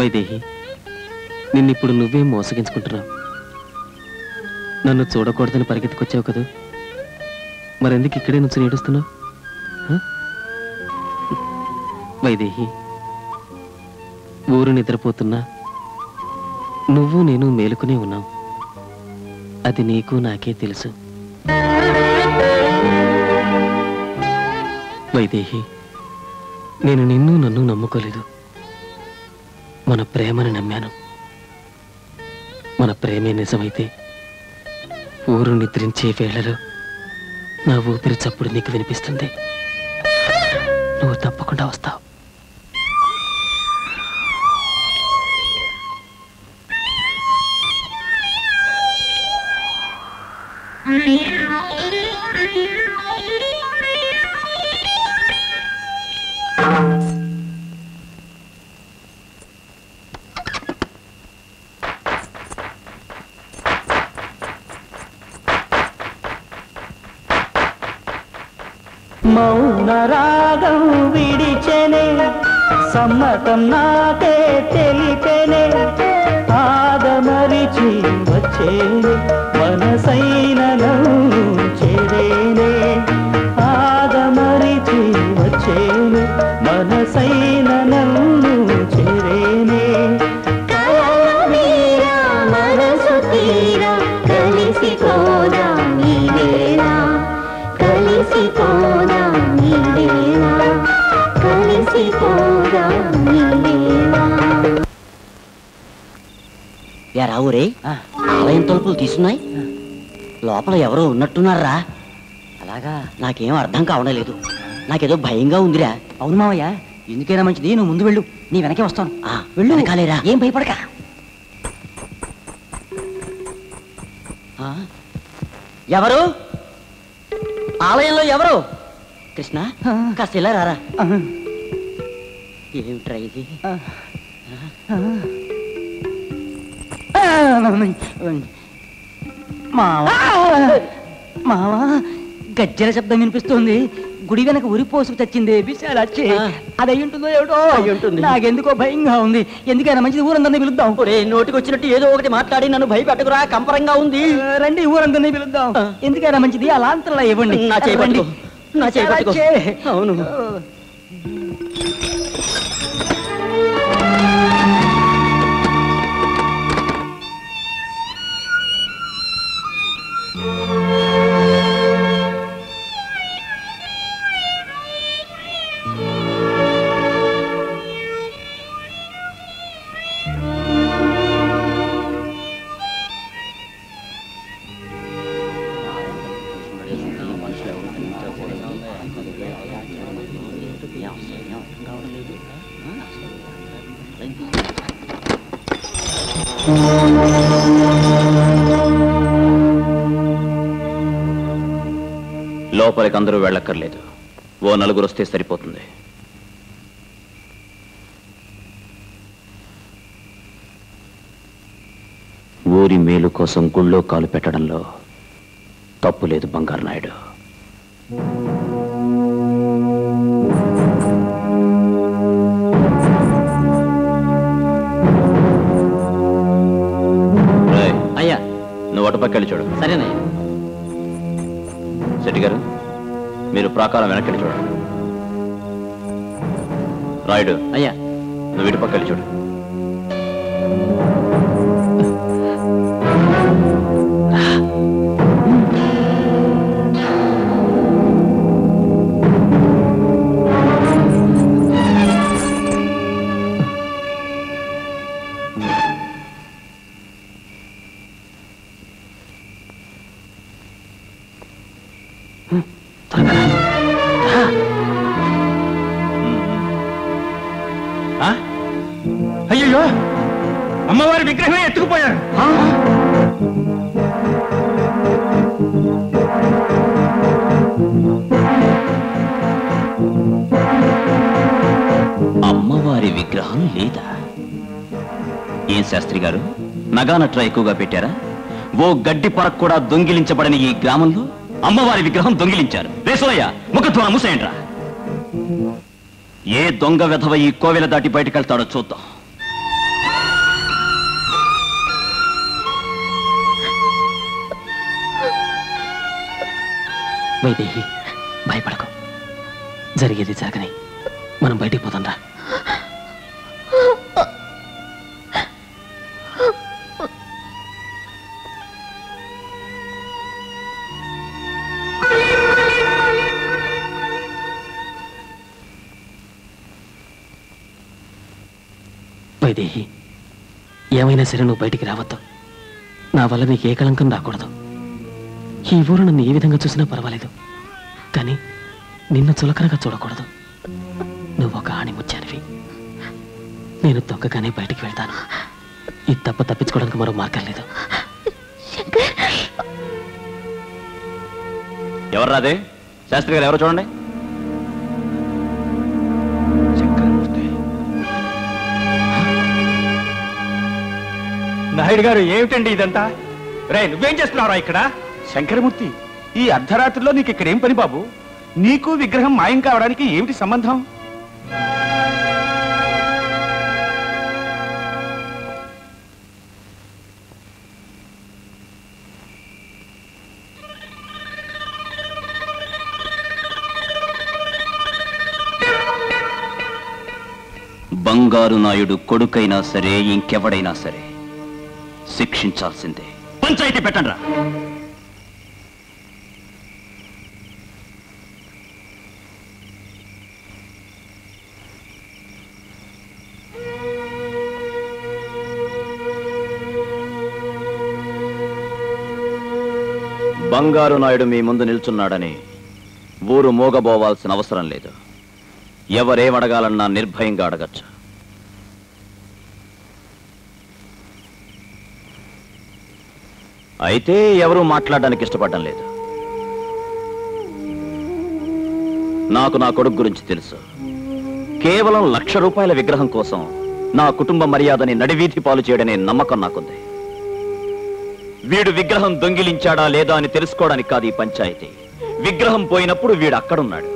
वैदेही निन्निप्पुडु नुव्वे मोसगिंचुकुंटुन्नावु नन्नु चूडकूडदनि परिगెత్తుకొచ్చావు कदू मरेंदुकु इक्कडे निल्चोनि ఏడుస్తున్నావు वैदेही ऊरु निद्रपोतुन्ना నువ్వు నేను మేలుకునే ఉన్నావు అది నీకు నాకే తెలుసు वैदेही నేను నిన్ను నన్ను నమ్ముకోలేదు मन प्रेमने नम्मानु मन प्रेमे निजमैते ऊरु निद्रिंचे वेळलो ना ऊपिरि चप्पुडु नीकु विनिपिस्तुंदि नुव्वु तप्पकुंडा वस्तावु मौन रागं विडिचने सम्मतं नाते तेलिपेने आदमरिचि वच्चेने मनसैन नन्नु चेरेने आदमरिचि वच्चेने मनसैन नन्नु चेरेने कावीरा मनसु तीरा कलिसि कोदा नीवेला कलिसि कोदा यारावरे आलयं तलुपुलु तीसुन्नायि लोपल एवरो उन्नट्टुन्नारा अलागा नाकेम अर्थं कावडं लेदु नाकेदो भयंगा उंदिरा अवुनु मावय्य एंदुकैना मंचिदि नुव्वु मुंदु वेळ्ळु नी वेनके वस्तानु वेळ्ळु वेनकालेरा एं भयपडक एवरु आलयंलो एवरु कृष्ण कास्ता इला रारा ఏమిట్రా ఇది మావా మావా గజ్జల శబ్దం వినిపిస్తుంది గుడి వెనక ఉరి పోసుకు చచ్చింది బిశాలాచి అది అయి ఉంటుందో ఏమిటో అయి ఉంటుంది నాకెందుకో భయంగా ఉంది ఎందుకైనా మంచిది ఊరందరినీ పిలుద్దాం ఒరే నోటికి వచ్చినట్టు ఏదో ఒకటి మాట్లాడి నన్ను భయపెట్టకురా కంపరంగా ఉంది రండి ఊరందరినీ పిలుద్దాం ఎందుకైనా మంచిది అలా అంతలా ఇవ్వండి నా చేయబట్టు నా చేయబట్టు అవును లోపలికి అందరూ వెళ్ళక్కర్లేదు ఓ నలుగురు వస్తే సరిపోతుంది ఊరి మేలు కోసం గుళ్ళో కాలు పెట్టడంలో తప్పు లేదు బంగారు నాయుడు పక్కకి చూడు సరేనా శెట్టి గారు మీరు ప్రాకారం వెనక్కి చూడండి రాయుడు అయ్యా నువ్వు ఇటు పక్కకి చూడు है। हाँ? అమ్మవారి విగ్రహం లేదా? ఏ శాస్త్రి గారు నగాన ట్రైకుగా పెట్టారా? ఓ గడ్డి పరక కూడా దొంగిలించబడని ఈ గ్రామంలో అమ్మవారి విగ్రహం దొంగిలించారు. రేసోయ్య ముఖద్వారం మూసేయండిరా. ఏ దొంగ వెధవ ఈ కోవెల దాటి బయటకు వెళ్తాడో చూద్దాం. వైదేహి భయపడకు, జరిగేది జరగని, మనం బయటికి పోతాం రా. వైదేహి ఏమైనా సరే నువ్వు బయటికి రావద్దు. నా వల్ల నీకు ఏ కళంకం రాకూడదు. ఈ ఊరు నన్ను ఏ విధంగా చూసినా పర్వాలేదు, కానీ నిన్ను చులకనగా చూడకూడదు. నువ్వు ఒక ఆణిముత్యానివి. నేను దొంగగానే బయటికి వెళ్తాను. ఈ తప్ప తప్పించుకోవడానికి మరో మార్గం లేదు. ఎవరు రాదే? శాస్త్రి గారు ఎవరు చూడండి. నాయుడు గారు ఏమిటండి ఇదంతా? రే నువ్వేం చేస్తున్నావురా ఇక్కడ? శంకరమూర్తి, ఈ అర్ధరాత్రిలో నీకు ఇక్కడేం పని బాబు? నీకు విగ్రహం మాయం కావడానికి ఏమిటి సంబంధం? బంగారు నాయుడు కొడుకైనా సరే ఇంకెవడైనా సరే శిక్షించాల్సిందే. పంచాయతీ పెట్టండి రా. బంగారు నాయుడు మీ ముందు నిల్చున్నాడని ఊరు మోగబోవాల్సిన అవసరం లేదు. ఎవరేమడగాలన్నా నిర్భయంగా అడగచ్చు. అయితే ఎవరూ మాట్లాడడానికి ఇష్టపడడం లేదు. నాకు నా కొడుకు గురించి తెలుసు. కేవలం లక్ష రూపాయల విగ్రహం కోసం నా కుటుంబ మర్యాదని నడివీధి పాలు చేయడనే నమ్మకం నాకుంది. వీడు విగ్రహం దొంగిలించాడా లేదా అని తెలుసుకోవడానికి కాదు ఈ పంచాయతీ. విగ్రహం పోయినప్పుడు వీడు అక్కడున్నాడు,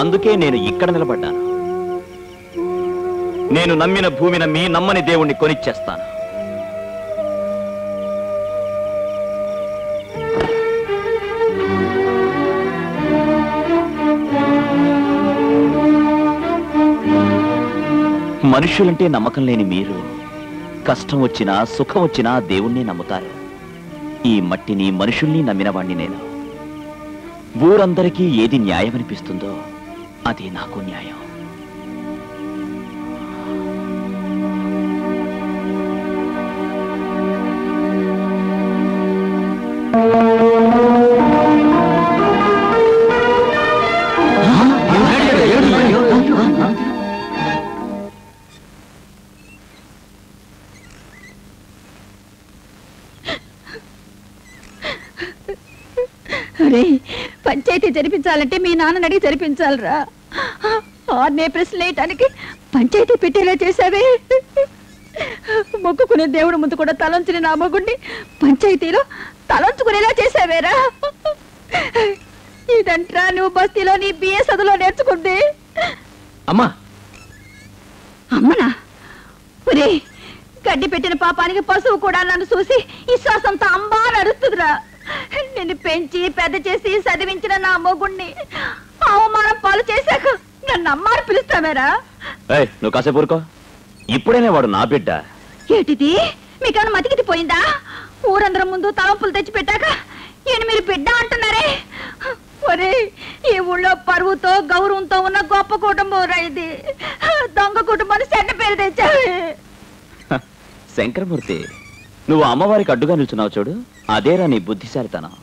అందుకే నేను ఇక్కడ నిలబడ్డాను. నేను నమ్మిన భూమి నమ్మి నమ్మని దేవుణ్ణి కొనిచ్చేస్తాను. మనుషులంటే నమ్మకం లేని మీరు కష్టం వచ్చినా సుఖం వచ్చినా దేవుణ్ణి నమ్ముతారు. ఈ మట్టిని మనుషుల్ని నమ్మిన వాణ్ణి నేను. ఊరందరికీ ఏది న్యాయం అనిపిస్తుందో అది నాకు న్యాయం. పంచాయతీ జరిపించాలంటే మీ నాన్న అడిగి జరిపించాలరా? ఆర్నే ప్రశ్నలు వేయటానికి పంచాయతీ పెట్టేలా చేశావే. మొక్కుకునే దేవుడి ముందు కూడా తలంచుని నా మొగుడిని పంచాయతీలో తలంచుకునేలా చేశావేరా? ఇదంట్రా నువ్వు బస్తీలో నీ బిఏ చదువులో నేర్చుకుంది? అమ్మా అమ్మనా? ఒరే గడ్డి పెట్టిన పాపానికి పశువు కూడా నన్ను చూసి విశ్వాసంతో అంబా నడుస్తుందిరా. నిన్ను పెంచి పెద్ద చేసి చదివించిన నా మొగుణ్ణి అవమానం పాలు చేశాక నన్ను అమ్మారు పిలుస్తావేరా? నువ్వు కాసేపు ఊరుకో. ఇప్పుడేనే వాడు నా బిడ్డ. ఏటిది మీకన్నా మతికిది పోయిందా? ఊరందరం ముందు తలంపులు తెచ్చి పెట్టాక నేను మీరు బిడ్డ అంటున్నారే. ఒరే ఈ ఊళ్ళో పరువుతో గౌరవంతో ఉన్న గొప్ప కుటుంబం రా ఇది. దొంగ కుటుంబాన్ని చెడ్డ పేరు తెచ్చావే. శంకరమూర్తి, నువ్వు అమ్మవారికి అడ్డుగా నిల్చున్నావు చూడు, అదేరా నీ బుద్ధిశాలితనం.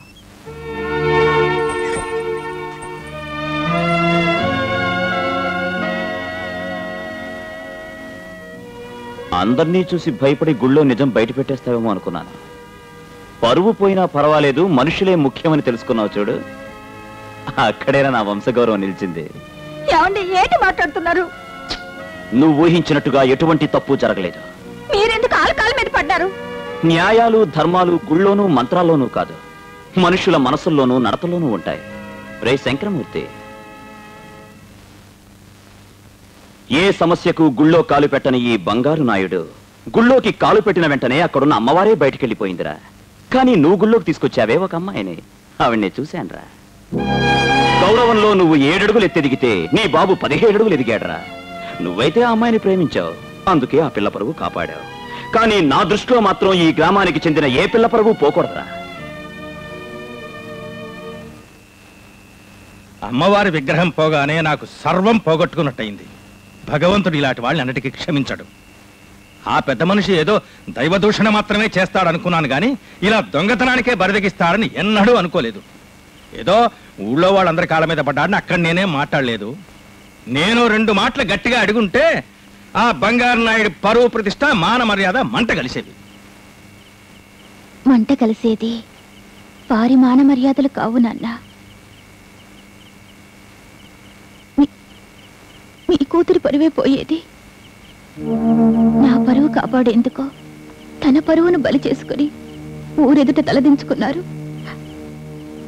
అందర్నీ చూసి భయపడి గుళ్ళో నిజం బయట పెట్టేస్తావేమో అనుకున్నాను. పరువు పోయినా పర్వాలేదు మనుషులే ముఖ్యమని తెలుసుకున్నావు చూడు, అక్కడేనా నా వంశగౌరవం నిలిచింది. ఏమండి ఏంటి మాట్లాడుతున్నారు? నువ్వు ఊహించినట్టుగా ఎటువంటి తప్పు జరగలేదు. మీరెందుకు కాలు కాలు మీద పడ్డారు? న్యాయాలు ధర్మాలు గుళ్ళోనూ మంత్రాల్లోనూ కాదు, మనుషుల మనసుల్లోనూ నడతలోనూ ఉంటాయి. రే శంకరమూర్తి, ఏ సమస్యకు గుళ్ళో కాలు పెట్టని ఈ బంగారు నాయుడు గుళ్ళోకి కాలు పెట్టిన వెంటనే అక్కడున్న అమ్మవారే బయటికి వెళ్ళిపోయిందిరా. కానీ నువ్వు గుళ్ళోకి తీసుకొచ్చావే ఒక అమ్మాయిని, ఆవిడ్ని చూశానురా. గౌరవంలో నువ్వు ఏడడుగులు ఎత్తెదిగితే నీ బాబు పదిహేడు అడుగులు ఎదిగాడరా. నువ్వైతే ఆ అమ్మాయిని ప్రేమించావు, అందుకే ఆ పిల్ల పరుగు కాపాడావు. కానీ నా దృష్టిలో మాత్రం ఈ గ్రామానికి చెందిన ఏ పిల్ల పరుగు పోకూడదురా. అమ్మవారి విగ్రహం పోగానే నాకు సర్వం పోగొట్టుకున్నట్టయింది. భగవంతుడు ఇలాంటి వాళ్ళని అన్నిటికీ క్షమించడు. ఆ పెద్ద మనిషి ఏదో దైవదూషణ మాత్రమే చేస్తాడనుకున్నాను, కానీ ఇలా దొంగతనానికే బరిదగిస్తాడని ఎన్నడూ అనుకోలేదు. ఏదో ఊళ్ళో వాళ్ళందరి కాళ్ళ మీద పడ్డాడని అక్కడ నేనే మాట్లాడలేదు. నేను రెండు మాటలు గట్టిగా అడుగుంటే ఆ బంగారు నాయుడు పరువు ప్రతిష్ట మాన మర్యాద మంట కలిసేది. మంట కలిసేది వారి మాన మర్యాదలు కావు నాన్న. మీ కూతురి పరువే పోయేది. నా పరువు కాపాడేందుకో తన పరువును బలి చేసుకుని ఊరెదుట తలదించుకున్నారు.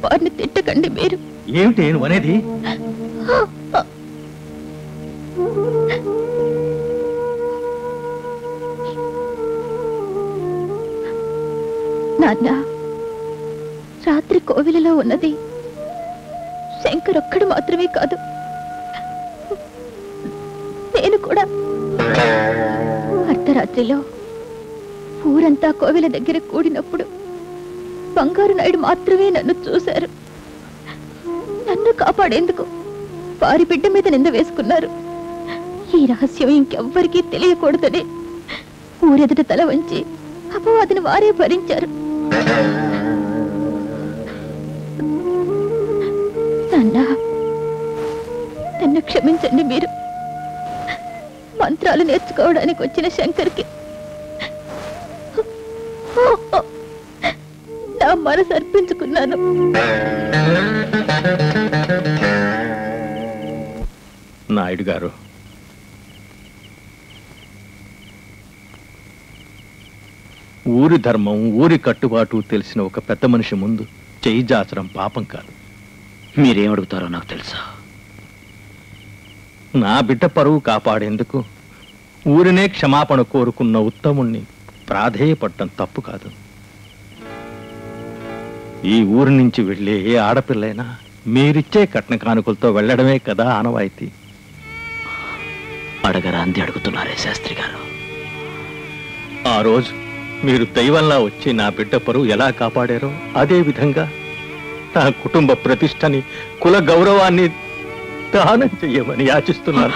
వారిని తిట్టకండి మీరు. ఏమిటి అనేది? నాన్న, రాత్రి కోవిలలో ఉన్నది శంకర్ ఒక్కడు మాత్రమే కాదు, నేను కూడా. అర్ధరాత్రిలో ఊరంతా కోవిల దగ్గర కూడినప్పుడు బంగారు నాయుడు మాత్రమే నన్ను చూశారు. నన్ను కాపాడేందుకు వారి బిడ్డ మీద నింద వేసుకున్నారు. ఈ రహస్యం ఇంకెవ్వరికీ తెలియకూడదని ఊరెదుట తల వంచి అపవాదిని వారే భరించారు. నాన్న, నన్ను క్షమించండి మీరు. మంత్రాలు నేర్చుకోవడానికి వచ్చిన శంకర్కి నా మనసు అర్పించుకున్నాను. నాయుడు గారు, ఊరి ధర్మం ఊరి కట్టుబాటు తెలిసిన ఒక పెద్ద మనిషి ముందు చేయి జాచడం పాపం కాదు. మీరేమడుగుతారో నాకు తెలుసా? నా బిడ్డ పరువు కాపాడేందుకు ఊరినే క్షమాపణ కోరుకున్న ఉత్తముణ్ణి ప్రాధేయపడటం తప్పు కాదు. ఈ ఊరి నుంచి వెళ్ళే ఏ ఆడపిల్లైనా మీరిచ్చే కట్న కానుకలతో వెళ్ళడమే కదా ఆనవాయితీ. అడగరాంది అడుగుతున్నారే శాస్త్రి గారు. ఆ రోజు మీరు దైవంలా వచ్చి నా బిడ్డ పరువు ఎలా కాపాడారో అదే విధంగా నా కుటుంబ ప్రతిష్టని కుల గౌరవాన్ని దానం చెయ్యమని యాచిస్తున్నాను.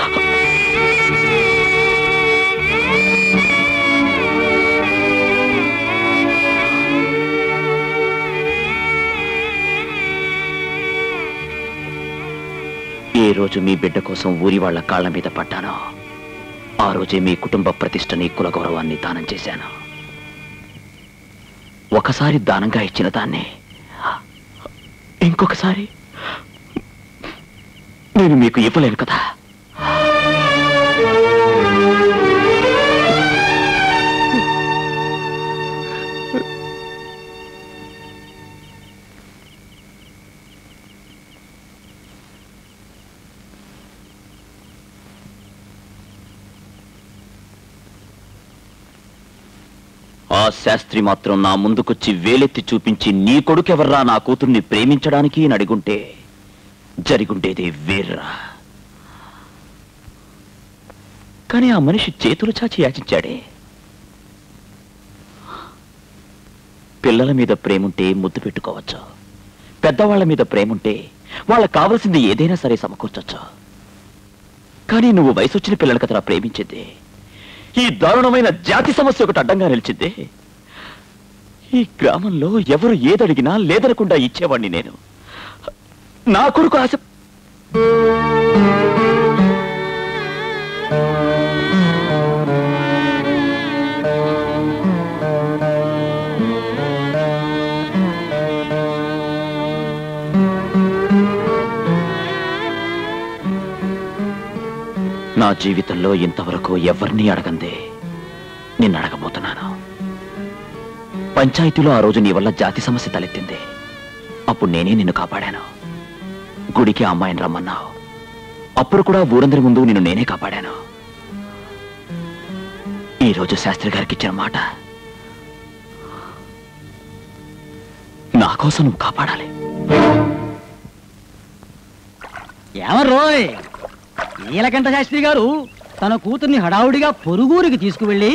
ఏ రోజు మీ బిడ్డ కోసం ఊరి వాళ్ళ కాళ్ళ మీద పడ్డానో ఆ రోజే మీ కుటుంబ ప్రతిష్టని కుల గౌరవాన్ని దానం చేశాను. ఒకసారి దానంగా ఇచ్చిన దాన్ని ఇంకొకసారి నేను మీకు ఇవ్వలేను కదా. ఆ శాస్త్రి మాత్రం నా ముందుకొచ్చి వేలెత్తి చూపించి నీ కొడుకెవర్రా నా కూతుర్ని ప్రేమించడానికి అడిగుంటే జరిగుండేది వేర్రా. కానీ ఆ మనిషి చేతులు చాచి యాచించాడే. పిల్లల మీద ప్రేముంటే ముద్దు పెట్టుకోవచ్చు, పెద్దవాళ్ల మీద ప్రేముంటే వాళ్ళకు కావలసింది ఏదైనా సరే సమకూర్చొచ్చు. కానీ నువ్వు వయసు వచ్చిన పిల్లలకి అతను ప్రేమించింది. ఈ దారుణమైన జాతి సమస్య ఒకటి అడ్డంగా నిలిచింది. ఈ గ్రామంలో ఎవరు ఏదడిగినా లేదనకుండా ఇచ్చేవాడిని నేను. నా కొడుకు ఆశ నా జీవితంలో ఇంతవరకు ఎవర్ని అడగందే నిన్ను అడగబోతున్నాను. పంచాయతీలో ఆ రోజు నీ వల్ల జాతి సమస్య తలెత్తింది. అప్పుడు నేనే నిన్ను కాపాడాను. గుడికి అమ్మాయిని రమ్మన్నావు. అప్పుడు కూడా ఊరందరి ముందు నిన్ను నేనే కాపాడాను. ఈ రోజు శాస్త్రి గారికి ఇచ్చిన మాట నా కోసం నువ్వు కాపాడాలి. ఎవరోయ్ నీలకంఠ శాస్త్రి గారు తన కూతుర్ని హడావుడిగా పొరుగురికి తీసుకువెళ్ళి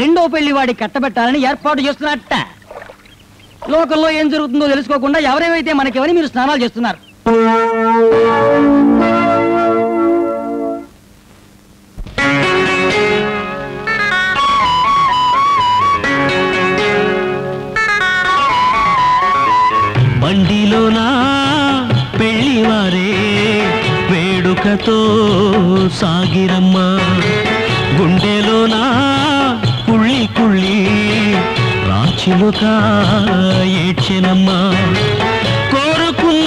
రెండో పెళ్లి వాడికి కట్టబెట్టాలని ఏర్పాటు చేస్తున్నట్ట. లోకల్లో ఏం జరుగుతుందో తెలుసుకోకుండా ఎవరేమైతే మనకెవరి మీరు స్నానాలు చేస్తున్నారు. బండిలోనా పెళ్లివారే వేడుకతో సాగిరమ్మ, గుండెలోనా కుళ్ళి కుళ్ళి రాచిలుక ఏడ్చెనమ్మా. కోరుకున్న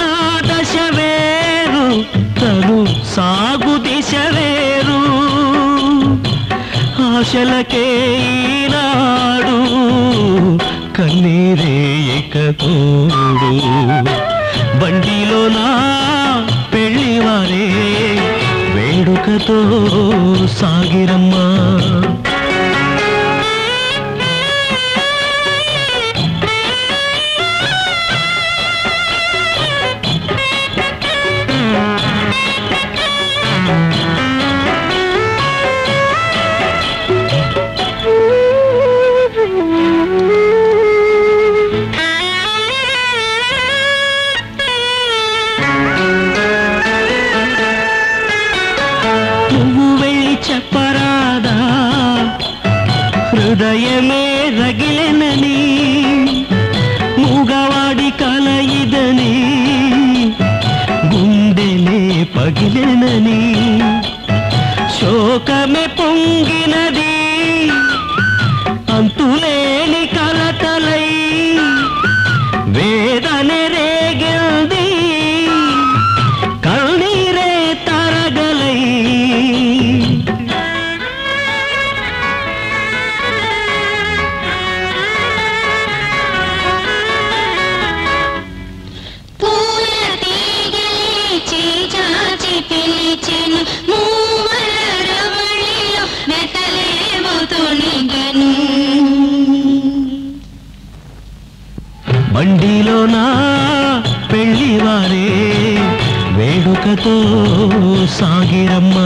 దశ వేరు, తను సాగు దిశ వేరు. ఆశలకే ఈనాడు కన్నీరే ఎక్కతోడు. బండిలోనా పెళ్లివారే వేడుకతో సాగిరమ్మా. హృదయమే రగిలెనని మూగవాడి కల ఇదని, గుండెలే పగిలెనని శోకమే పొంగినది. అంతులేని కలతలై వేదన రేగింది, కన్నీరే తరగలై. బండిలోనా పెళ్లివారే వేడుకతో సాగిరమ్మ.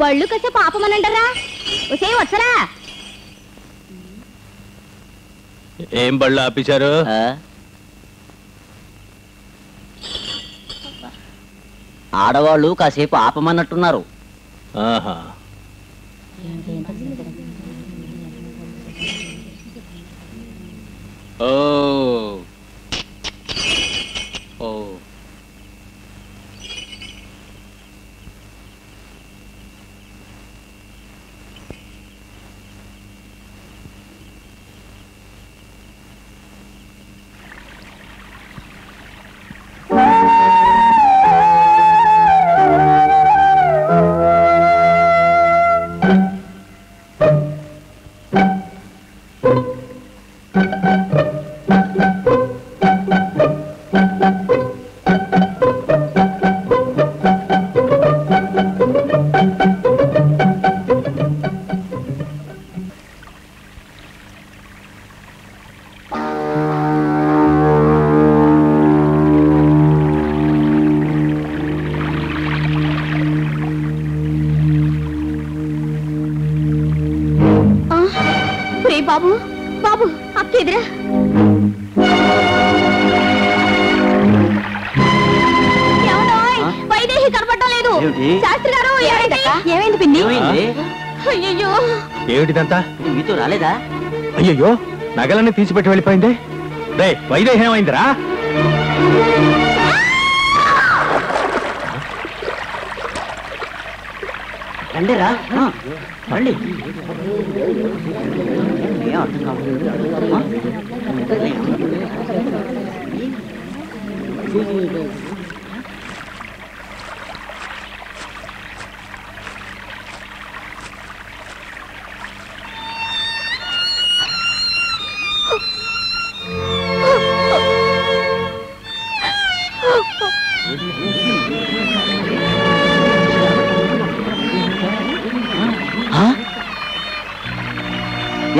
బళ్ళు కసే పాపమనంటారా? ఏం బళ్ళ ఆపిచారు? ఆడవాళ్ళు కాసేపు ఆపమన్నట్టున్నారు. ఆహా ఓ ఓ అయ్యో నగలన్నీ తీసిపెట్టి వెళ్ళిపోయింది. రే వైదేహి ఏమైందిరా? రండిరా రండి.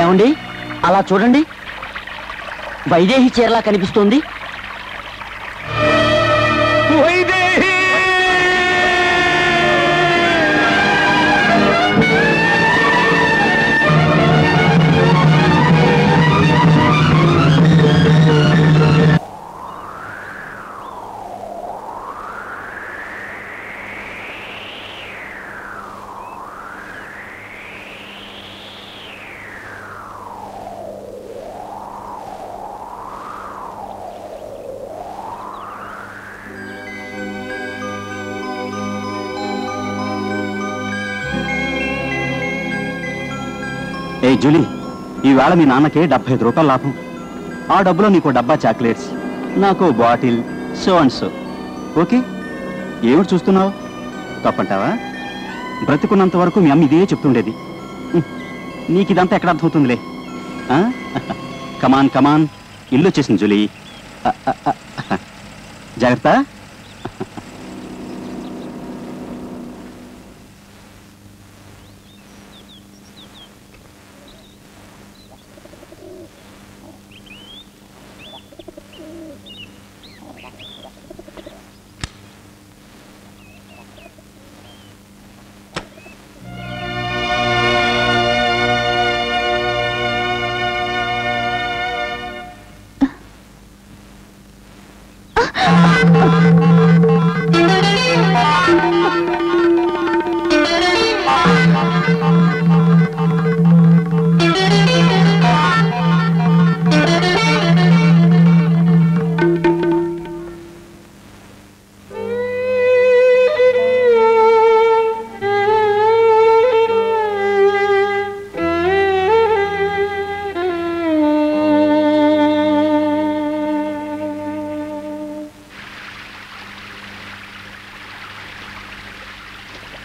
ఏమండి అలా చూడండి, వైదేహి చీరలా కనిపిస్తుంది. జూలీ, ఈవేళ మీ నాన్నకి డెబ్బై ఐదు రూపాయలు లాభం. ఆ డబ్బులో నీకు డబ్బా చాక్లెట్స్, నాకు bottle so and so. Okay, ఏమిటి చూస్తున్నావు? తప్పంటావా? బ్రతికున్నంత వరకు మీ అమ్మ ఇదే చెప్తుండేది. నీకు ఇదంతా ఎక్కడ అర్థమవుతుందిలే. కమాన్ కమాన్, ఇల్లు వచ్చేసింది జూలీ. జాగ్రత్త.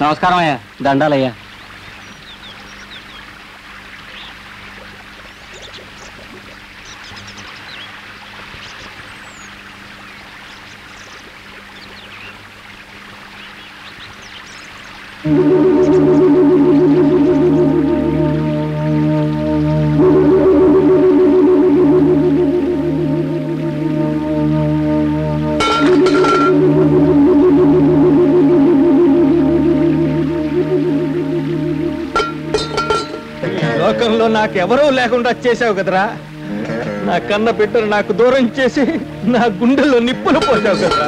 నమస్కారం అయ్యా. దండాలయ్యా. లోకంలో నాకు ఎవరూ లేకుండా చేసావు కదరా నా కన్న బిడ్డను నాకు దూరం చేసి నా గుండెల్లో నిప్పులు పోసావు కదరా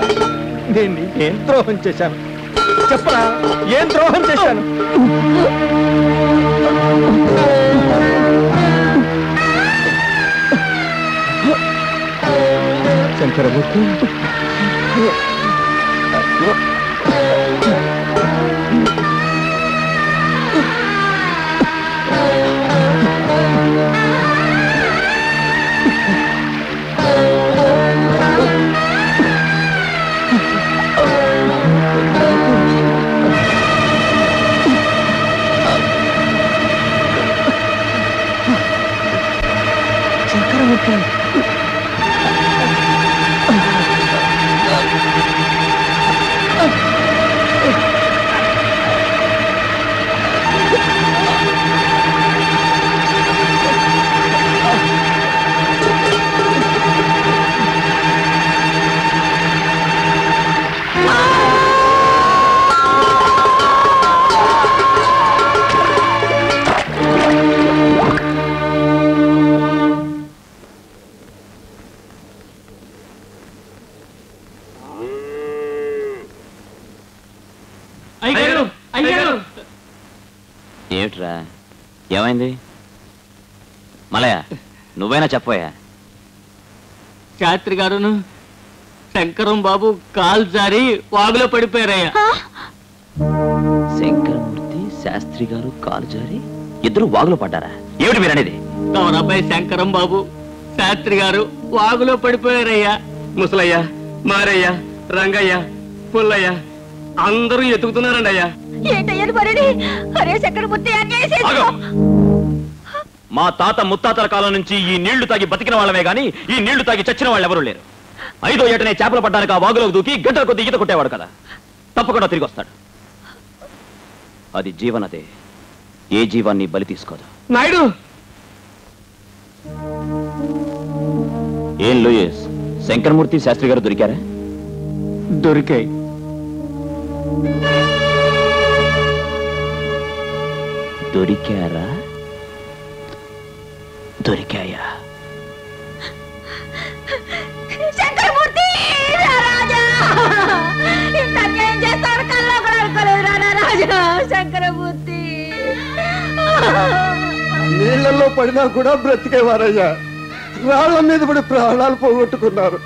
నేను నీకేం ద్రోహం చేశాను చెప్పరా ఏం ద్రోహం చేశాను శంకరమూర్తి शास्त्री गारू शंकर बाबू काल जारी वागुलो पड़िपोयारय्या शंकरमूर्ति शास्त्री गारू काल जारी इद्दरू वागुलो पड्डारा एमिटि मीरु अनेदि गौरब्बाई शंकर बाबू शास्त्री गारू वागुलो पड़िपोयारय्या मुसलय्य मारय्य रंगय्य पुल्लय्य अंदरू एतुकुतुन्नारंडय्या ఏంటయ్యని పరిడి అరే శంకరమూర్తి అన్యాయం చేశావు మా తాత ముత్తాతల కాలం నుంచి ఈ నీళ్లు తాగి బతికిన వాళ్ళమే గాని ఈ నీళ్లు తాగి చచ్చిన వాళ్ళు ఎవరూ లేరు. ఐదో ఏటనే చేపలు పట్టడానికి ఆ వాగులోకి దూకి గంటల కొద్ది ఈత కొట్టేవాడు కదా. తప్పకుండా తిరిగి వస్తాడు. అది జీవనదే. ఏ జీవాన్ని బలి తీసుకోదు. నాయుడు ఏం లూయిస్ శంకరమూర్తి శాస్త్రి గారు దొరికారా? దొరికాయి. దొరికారా? దొరికాయా శంకరమూర్తి రాజా ఇంత ఏం చేస్తారు కల్లో కూడా అనుకోలేదు రాజా శంకరమూర్తి నీళ్ళల్లో పడినా కూడా బ్రతికేవారయ్యా రాళ్ళ మీద పడి ప్రాణాలు పోగొట్టుకున్నారు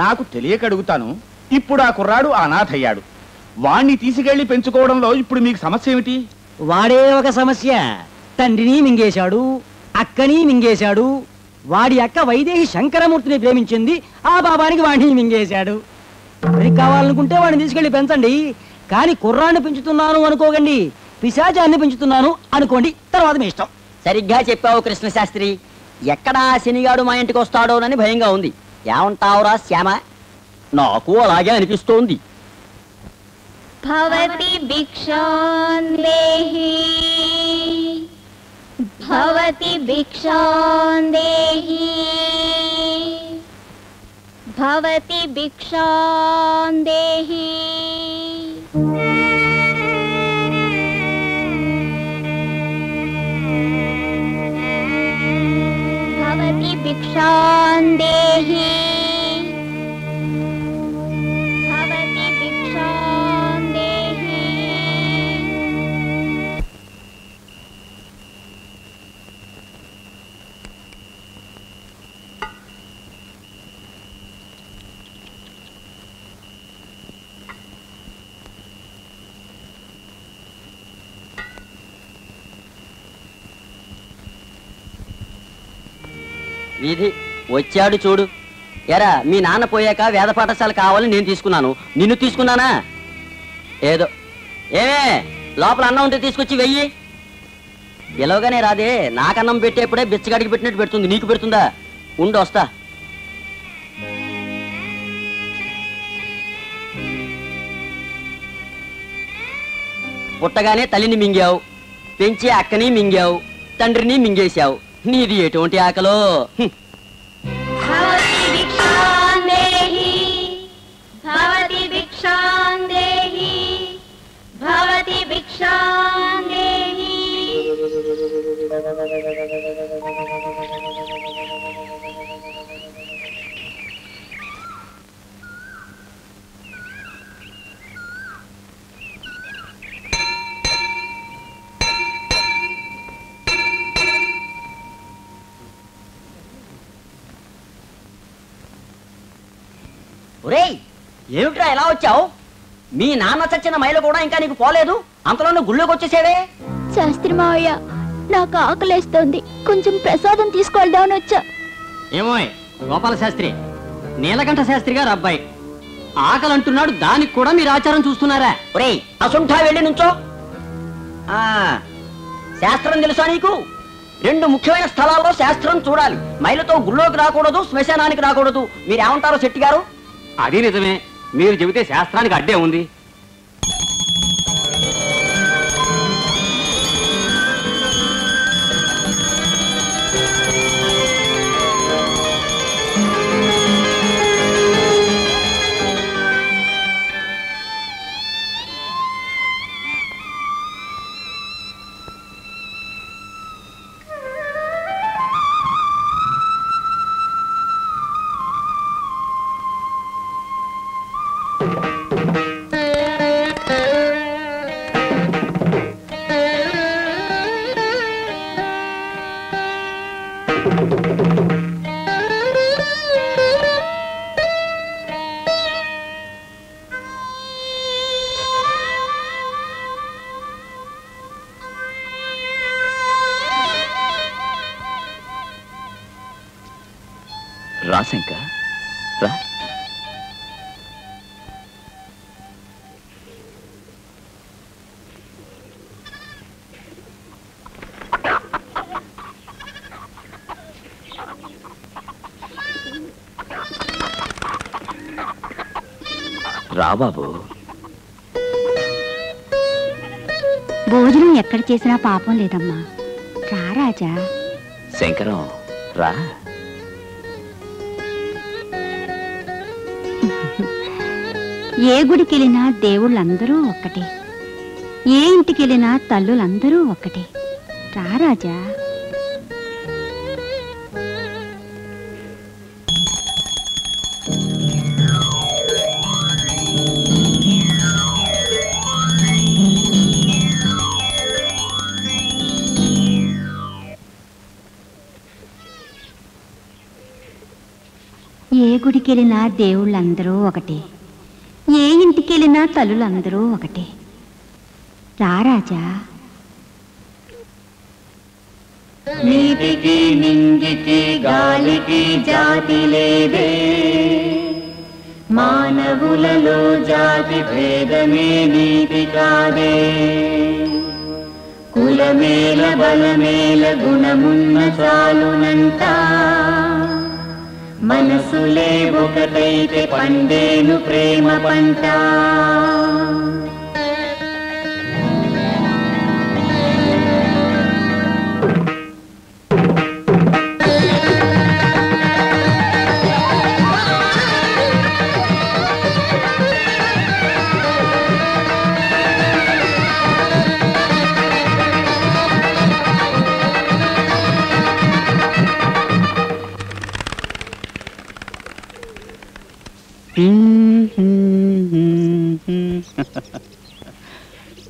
నాకు తెలియక అడుగుతాను ఇప్పుడు ఆ కుర్రాడు అనాథయ్యాడు వాణ్ణి తీసుకెళ్లి పెంచుకోవడంలో ఇప్పుడు మీకు సమస్య ఏమిటి వాడే ఒక సమస్య తండ్రిని మింగేశాడు అక్కని మింగేశాడు వాడి అక్క వైదేహి శంకరమూర్తిని ప్రేమించింది ఆ బాబానికి వాణ్ణి మింగేశాడు మరి కావాలనుకుంటే వాడిని తీసుకెళ్లి పెంచండి కానీ కుర్రాడిని పెంచుతున్నాను అనుకోకండి పిశాచాన్ని పెంచుతున్నాను అనుకోండి తర్వాత మీ ఇష్టం సరిగ్గా చెప్పావు కృష్ణ శాస్త్రి ఎక్కడ శనిగాడు మా ఇంటికి వస్తాడోనని భయంగా ఉంది ఏమంటావురా శ్యామ నాకు అలాగే అనిపిస్తోంది భవతి భిక్షాందేహి భవతి భిక్షాందేహి భవతి భిక్షాందేహి भवति भिक्षां देहि भवति भिक्षां देहि विधि वच्चाडु चूडु ఎరా మీ నాన్న పోయాక వేద పాఠశాల కావాలని నేను తీసుకున్నాను, నిన్ను తీసుకున్నానా? ఏదో ఏమే లోపల అన్నం ఉంటే తీసుకొచ్చి వెయ్యి. ఎలాగనే రాదే, నాకన్నం పెట్టేప్పుడే బిచ్చగాడికి పెట్టినట్టు పెడుతుంది, నీకు పెడుతుందా? ఉండు వస్తా. పుట్టగానే తల్లిని మింగావు, పెంచి అక్కని మింగావు, తండ్రిని మింగేశావు, నీది ఎటువంటి ఆకలో? ఏమిట్రా ఎలా వచ్చావు? మీ నాన్న చచ్చిన మైలు కూడా ఇంకా నీకు పోలేదు, అంతలోనూ గుళ్ళోకి వచ్చేసేవే? శాస్త్రి మావయ్య నాకు ఆకలేస్తోంది, కొంచెం ప్రసాదం తీసుకెళ్దామని వచ్చా. ఏమోయ్ గోపాల శాస్త్రి, నీలకంఠ శాస్త్రి గారు అబ్బాయి ఆకలంటున్నాడు, దానికి కూడా మీరు ఆచారం చూస్తున్నారా? ఒరేయ్ అసుంఠా వెళ్ళి నుంచో. ఆ శాస్త్రం తెలుసా నీకు? రెండు ముఖ్యమైన స్థలాల్లో శాస్త్రం చూడాలి, మైలుతో గుళ్ళోకి రాకూడదు, శ్మశానానికి రాకూడదు. మీరేమంటారు శెట్టి గారు? అది నిజమే, మీరు చెబితే శాస్త్రానికి అడ్డే ఉంది. రాశంకా రా. రాబాబు, భోజనం ఎక్కడ చేసినా పాపం లేదమ్మా, రా రాజా. శంకరం రా. ఏ గుడికెళ్ళినా దేవుళ్ళందరూ ఒక్కటే, ఏ ఇంటికెళ్ళినా తల్లులందరూ ఒక్కటే, రా రాజా. ఏ గుడికెళ్ళినా దేవుళ్ళందరూ ఒకటే, ఏ ఇంటికెళ్ళినా తల్లులందరూ ఒకటే, రా రాజా. నీతికి నింగికి గాలికి జాతి లేదే, మానవులలో జాతి భేదమే నీతి కాదే. కులమేల బలమేల గుణమున్న చాలునంత, మనసులే ఒకటైతే పండేను ప్రేమ పంట.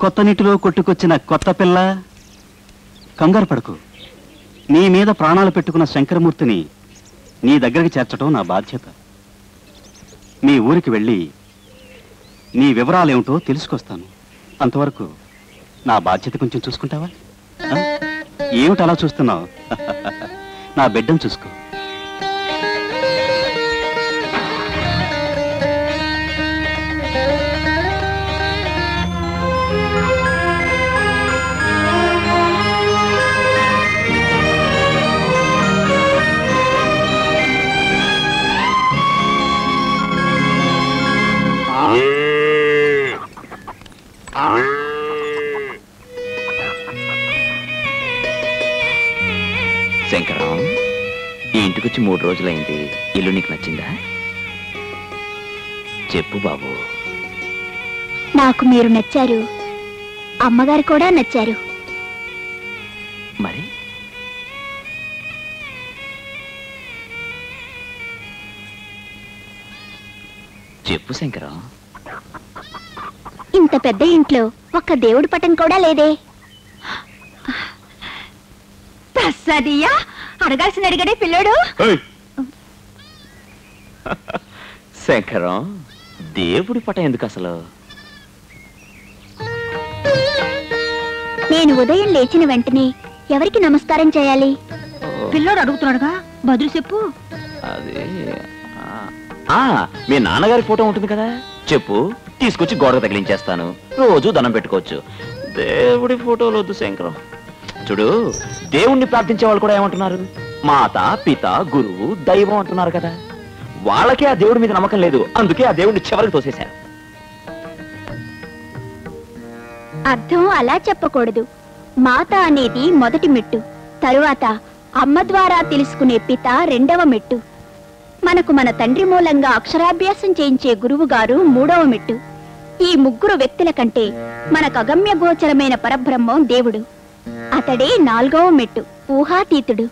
కొత్త నీటిలో కొట్టుకొచ్చిన కొత్త పిల్ల, కంగారు పడకు. నీ మీద ప్రాణాలు పెట్టుకున్న శంకరమూర్తిని నీ దగ్గరికి చేర్చడం నా బాధ్యత. మీ ఊరికి వెళ్ళి నీ వివరాలేమిటో తెలుసుకొస్తాను, అంతవరకు నా బాధ్యత కొంచెం చూసుకుంటావా? ఏమిటి అలా చూస్తున్నావు? నా బిడ్డను చూసుకో. ఇక్కడికొచ్చి మూడు రోజులైంది. ఇల్లు నీకు నచ్చిందా? చెప్పు బాబు. నాకు మీరు నచ్చారు, అమ్మగారు కూడా నచ్చారు. మరి చెప్పు శంకరం, ఇంత పెద్ద ఇంట్లో ఒక్క దేవుడి పటం కూడా లేదే. ప్రసాదియా అడగాల్సిన అడిగడే పిల్లడు. శంకరం, దేవుడి పటం ఎందుకు అసలు? నేను ఉదయం లేచిన వెంటనే ఎవరికి నమస్కారం చేయాలి? పిల్లోడు అడుగుతున్నాడుగా, బదులు చెప్పు. అదే మీ నాన్నగారి ఫోటో ఉంటుంది కదా, చెప్పు, తీసుకొచ్చి గోడకు తగిలించేస్తాను. రోజు దండం పెట్టుకోవచ్చు. దేవుడి ఫోటోలు వద్దు శంకరం. చూడు, దేవుణ్ణి ప్రార్థించే వాళ్ళు కూడా ఏమంటున్నారు? మాత, పిత, గురువు, దైవం అంటున్నారు కదా. వాళ్ళకే ఆ దేవుడి మీద నమ్మకం లేదు, అందుకే ఆ దేవుడిని చివరికి తోసేశారు. అర్థం అలా చెప్పకూడదు. మాత అనేది మొదటి మెట్టు, తరువాత అమ్మ ద్వారా తెలుసుకునే పిత రెండవ మెట్టు, మనకు మన తండ్రి మూలంగా అక్షరాభ్యాసం చేయించే గురువు గారు మూడవ మెట్టు. ఈ ముగ్గురు వ్యక్తుల కంటే మనకు అగమ్య గోచరమైన పరబ్రహ్మం దేవుడు, అతడే నాలుగవ మెట్టు, ఊహాతీతుడు.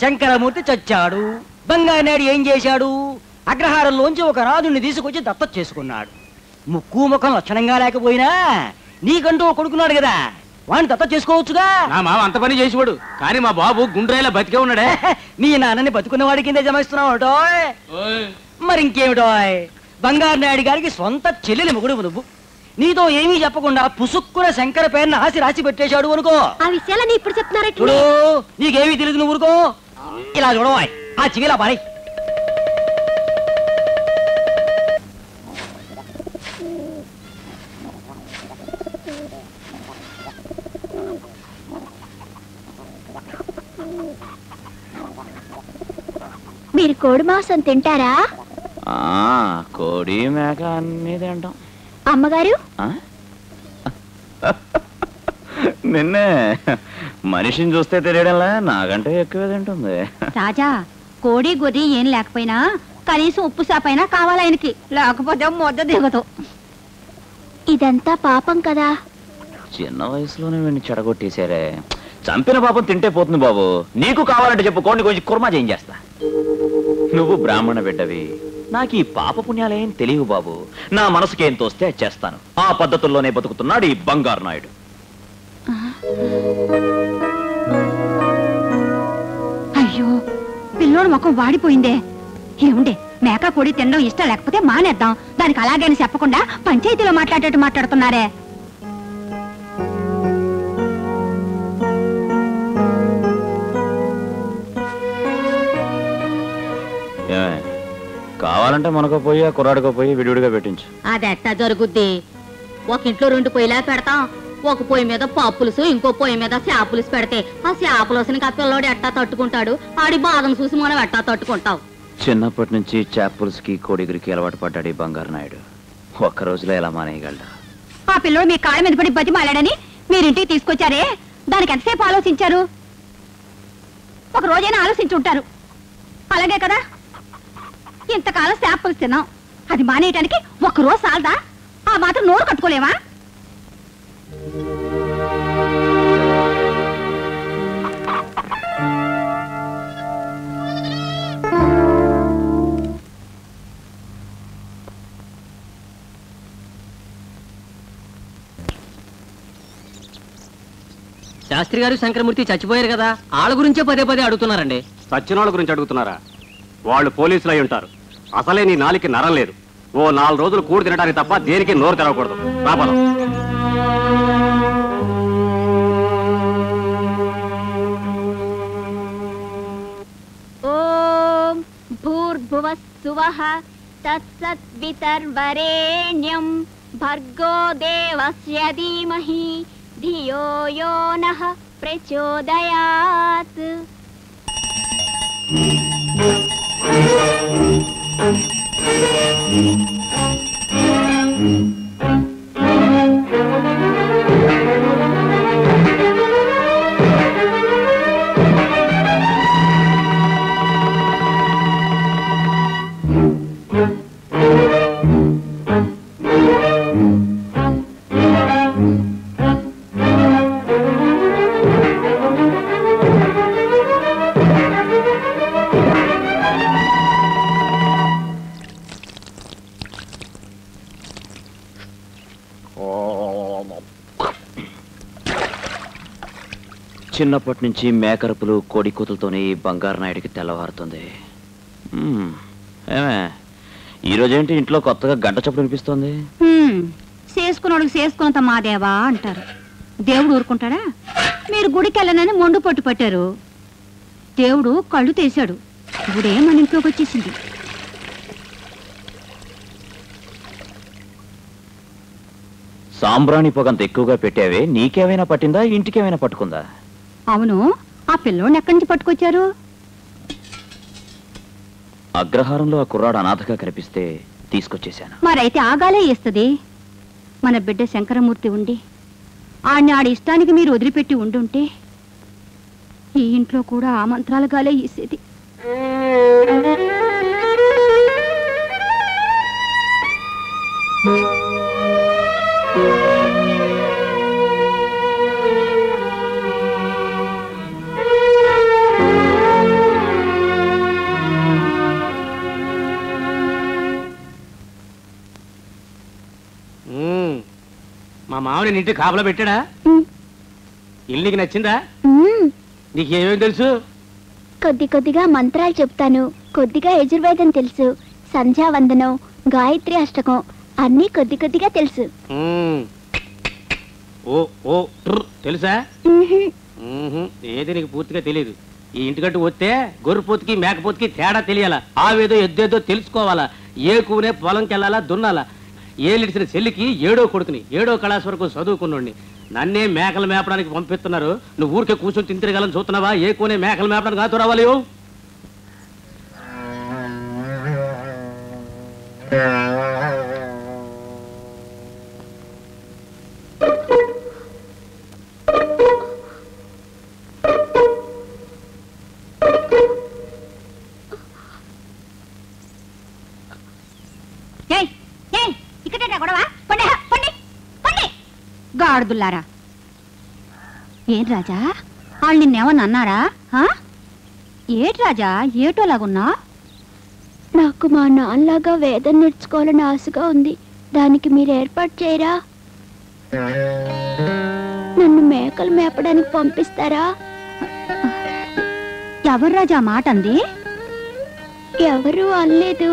శంకరమూర్తి చచ్చాడు. బంగానాయుడు ఏం చేశాడు? అగ్రహారంలోంచి ఒక రాజుని తీసుకొచ్చి దత్తత చేసుకున్నాడు. ముక్కు ముఖం లక్షణంగా లేకపోయినా నీకంటూ కొడుకున్నాడు కదా, వాడిని దత్తత చేసుకోవచ్చుగా. నా మామ అంత పని చేసేవాడు, కానీ మా బాబు గుండ్రేలా బతికే ఉన్నాడే. నీ నాన్నని బతుకున్నవాడి కింద జమాయిస్తున్నావుటో. మరి ఇంకేమిటో, బంగారునాయుడు గారికి సొంత చెల్లెలి మొగుడు నువ్వు. నీతో ఏమీ చెప్పకుండా పుసుక్కున శంకర పేరును ఆసి రాసి పెట్టేశాడు అనుకో. నీకేమీ తెలియదు నువ్వు ఊరుకో. ఇలా చూడవాయ్, ఆ చివిలా బాయ్. మీరు కోడి మాంసం తింటారా? కోడి, మేక అన్ని తింటాం. అమ్మగారు నిన్నే మనిషిని చూస్తే తెలియడంలా నాకంటే ఎక్కువ తింటుంది. రాజా, కోడి గొర్రె ఏం లేకపోయినా కనీసం ఉప్పు సాపైనా కావాలి ఆయనకి, లేకపోతే మొద్ద దిగదు. ఇదంతా పాపం కదా. చిన్న వయసులోనే వీడిని చెడగొట్టేశారే, చంపిన పాపం తింటే పోతుంది బాబు. నీకు కావాలంటే చెప్పు, కోడిని కొంచెం కుర్మా చేయించేస్తా. నువ్వు బ్రాహ్మణ బిడ్డవి, నాకు ఈ పాప పుణ్యాలేం తెలియవు బాబు. నా మనసుకి ఏం తోస్తే అది చేస్తాను. ఆ పద్ధతుల్లోనే బతుకుతున్నాడు ఈ బంగారు నాయుడు. అయ్యో, పిల్లోడు ముఖం వాడిపోయిందే. ఏముండే, మేక కోడి తినడం ఇష్టం లేకపోతే మానేద్దాం, దానికి అలాగైనా చెప్పకుండా పంచాయతీలో మాట్లాడేట్టు మాట్లాడుతున్నారే. కావాలంటే మనకు పోయి ఆ కుర్రాడుకో పోయి విడివిడిగా పెట్టించు. అదెట్టా జరుగుద్ది? ఒక ఇంట్లో రెండు పొయ్యిలా పెడతాం. ఒక పొయ్యి మీద పప్పులుసు, ఇంకో పొయ్యి మీద చేపలుసు పెడితే ఆ చేపలుసుని ఆ పిల్లోడు ఎట్టా తట్టుకుంటాడు? ఆడి బాధను చూసి మనం ఎట్టా తట్టుకుంటాం? చిన్నప్పటి నుంచి చేపలుసుకి కోడిగురికి అలవాటు పడ్డాడు ఈ బంగారు నాయుడు. ఒక్క రోజులో ఎలా మానేయగలడు? ఆ పిల్లోడు మీ కాళ్ళ మీద పడి బతిమాలాడని మీరింటికి తీసుకొచ్చారే, దానికి ఎంతసేపు ఆలోచించారు? ఒక రోజైనా ఆలోచించుంటారు అలాగే కదా. ఇంతకాలం చేపలు తిన్నాం, అది మానేయటానికి ఒక రోజు సాలదా? ఆ మాత్రం నోరు కట్టుకోలేవా? శాస్త్రి గారు శంకరమూర్తి చచ్చిపోయారు కదా, వాళ్ళ గురించే పదే పదే అడుగుతున్నారండి. చచ్చిన వాళ్ళ గురించి అడుగుతున్నారా? వాళ్ళు పోలీసులు అయి ఉంటారు. అసలే నీ నాలికి నరం లేదు. ఓ నాలుగు రోజులు కూడి తినడానికి తప్ప దేనికి నోరు తెరవకూడదు. రాపలం ఓం భూర్భువస్సువః తత్సత్వితుర్వరేణ్యం భర్గో దేవస్య ధీమహి धियो यो नः प्रचोदयात्। చిన్నప్పటి మేకరపులు కోడి కూతులతోనే బంగారు నాయుడికి తెల్లవారుతుంది. ఏమే ఈ రోజు ఏంటి ఇంట్లో కొత్తగా గంట చప్పుడు వినిపిస్తుంది? చేసుకున్నోడికి చేసుకున్నంత మాదేవా అంటారు. దేవుడు ఊరుకుంటాడా? మీరు గుడికి వెళ్ళనని మొండు పట్టు పట్టారు. దేవుడు కళ్ళు తీశాడు. గుడే మన ఇంట్లోకి వచ్చేసింది. సాంబ్రాణి పొగంత ఎక్కువగా పెట్టావే, నీకేమైనా పట్టిందా? ఇంటికేమైనా పట్టుకుందా? అవును, ఆ పిల్లోని ఎక్కడి నుంచి పట్టుకొచ్చారు? అగ్రహారంలో ఆ కుర్రాడు అనాథగా కనిపిస్తే తీసుకొచ్చేశాను. మరైతే ఆగాలే ఇస్తుంది. మన బిడ్డ శంకరమూర్తి ఉండి ఆడిని ఆడి ఇష్టానికి మీరు వదిలిపెట్టి ఉండుంటే ఈ ఇంట్లో కూడా ఆ మంత్రాలుగాలే ఇసేది. మా మామని నింటి కాపలా పెట్టాడా? ఇల్లు నీకు నచ్చిందా? నీకేమేమి తెలుసు? కొద్ది కొద్దిగా మంత్రాలు చెప్తాను, కొద్దిగా యజుర్వేదం తెలుసు, సంధ్యావందనం, గాయత్రి అష్టకం అన్ని కొద్ది కొద్దిగా తెలుసు. ఓ ఓ తెలుసా? ఏది నీకు పూర్తిగా తెలియదు. ఈ ఇంటికంటూ వస్తే గొర్రెపోతుకి మేకపోతుకి తేడా తెలియాలా? ఆవేదో ఎద్దేదో తెలుసుకోవాలా? ఏ కూనే పొలంకెళ్ళాలా దున్నాలా? ఏలిడిసిన చెల్లికి ఏడో కొడుకుని, ఏడో కళాస్ వరకు చదువుకున్నోడిని నన్నే మేకలు మేపడానికి పంపిస్తున్నారు. నువ్వు ఊరికే కూర్చొని తింతిరగాలని చూస్తున్నావా? ఏ కోనే మేకలు మేపడానికి కాదు రావాలి. గాడుదుల్లారా, ఏం రాజా వాళ్ళు నిన్నేమన్నా అన్నారా? ఏటి రాజా ఏటోలాగున్నా? నాకు మా నాన్నలాగా వేదం నేర్చుకోవాలని ఆశగా ఉంది. దానికి మీరు ఏర్పాటు చేయరా? నన్ను మేకలు మేపడానికి పంపిస్తారా? ఎవరు రాజా మాట అంది? ఎవరు అనలేదు,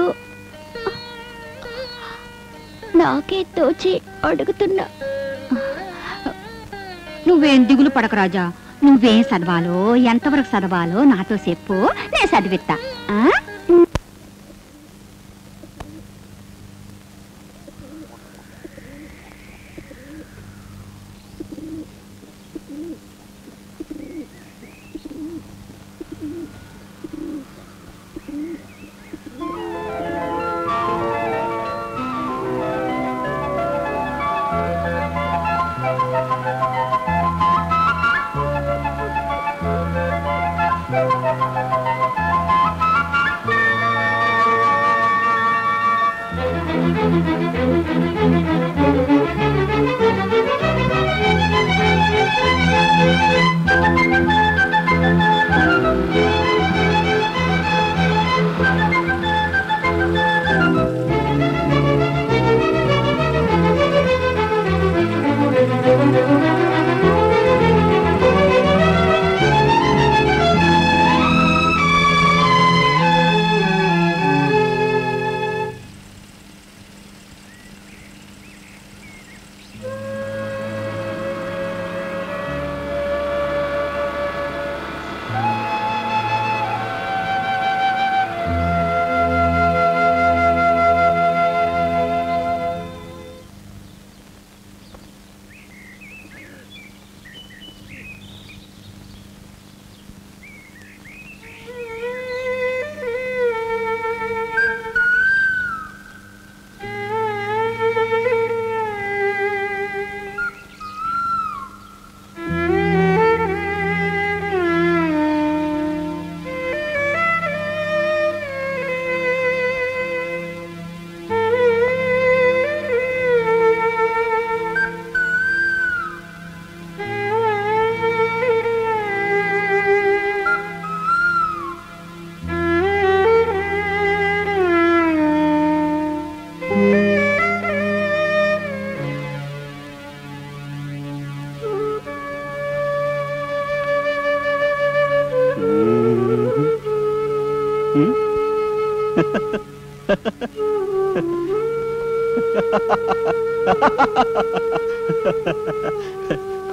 నాకే తోచి అడుగుతున్నా. నువ్వేం దిగులు పడక రాజా, నువ్వేం చదవాలో ఎంతవరకు చదవాలో నాతో చెప్పు, నేను చదివిస్తా.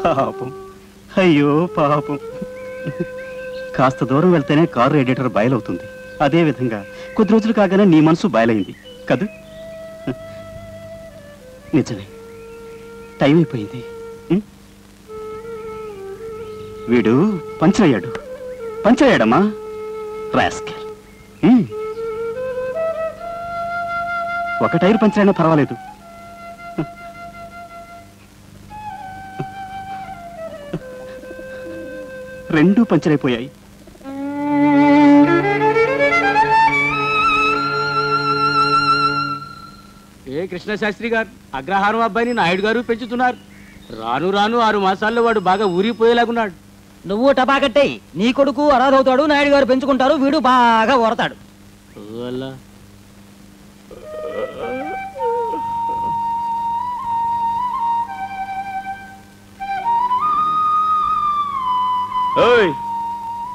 పాపం అయ్యో పాపం కాస్త దూరం వెళ్తేనే కార్ రేడియేటర్ బయలు అవుతుంది అదే విధంగా కొద్ది రోజులు కాగానే నీ మనసు బయలైంది కదూ నిజమే టైం అయిపోయింది వీడు పంచరయ్యాడు పంచరయ్యాడమ్మా రాస్కెల్ ఒక టైర్ పంచర్ అయినా పర్వాలేదు రెండు పంచర్ అయిపోయాయి ఏ కృష్ణ శాస్త్రి గారు అగ్రహారం అబ్బాయిని నాయుడు గారు పెంచుతున్నారు రాను రాను ఆరు మాసాల్లో వాడు బాగా ఊరిపోయేలాగున్నాడు నువ్వు టపాకట్టేయి నీ కొడుకు అరాధవుతాడు నాయుడు గారు పెంచుకుంటారు వీడు బాగా ఊరతాడు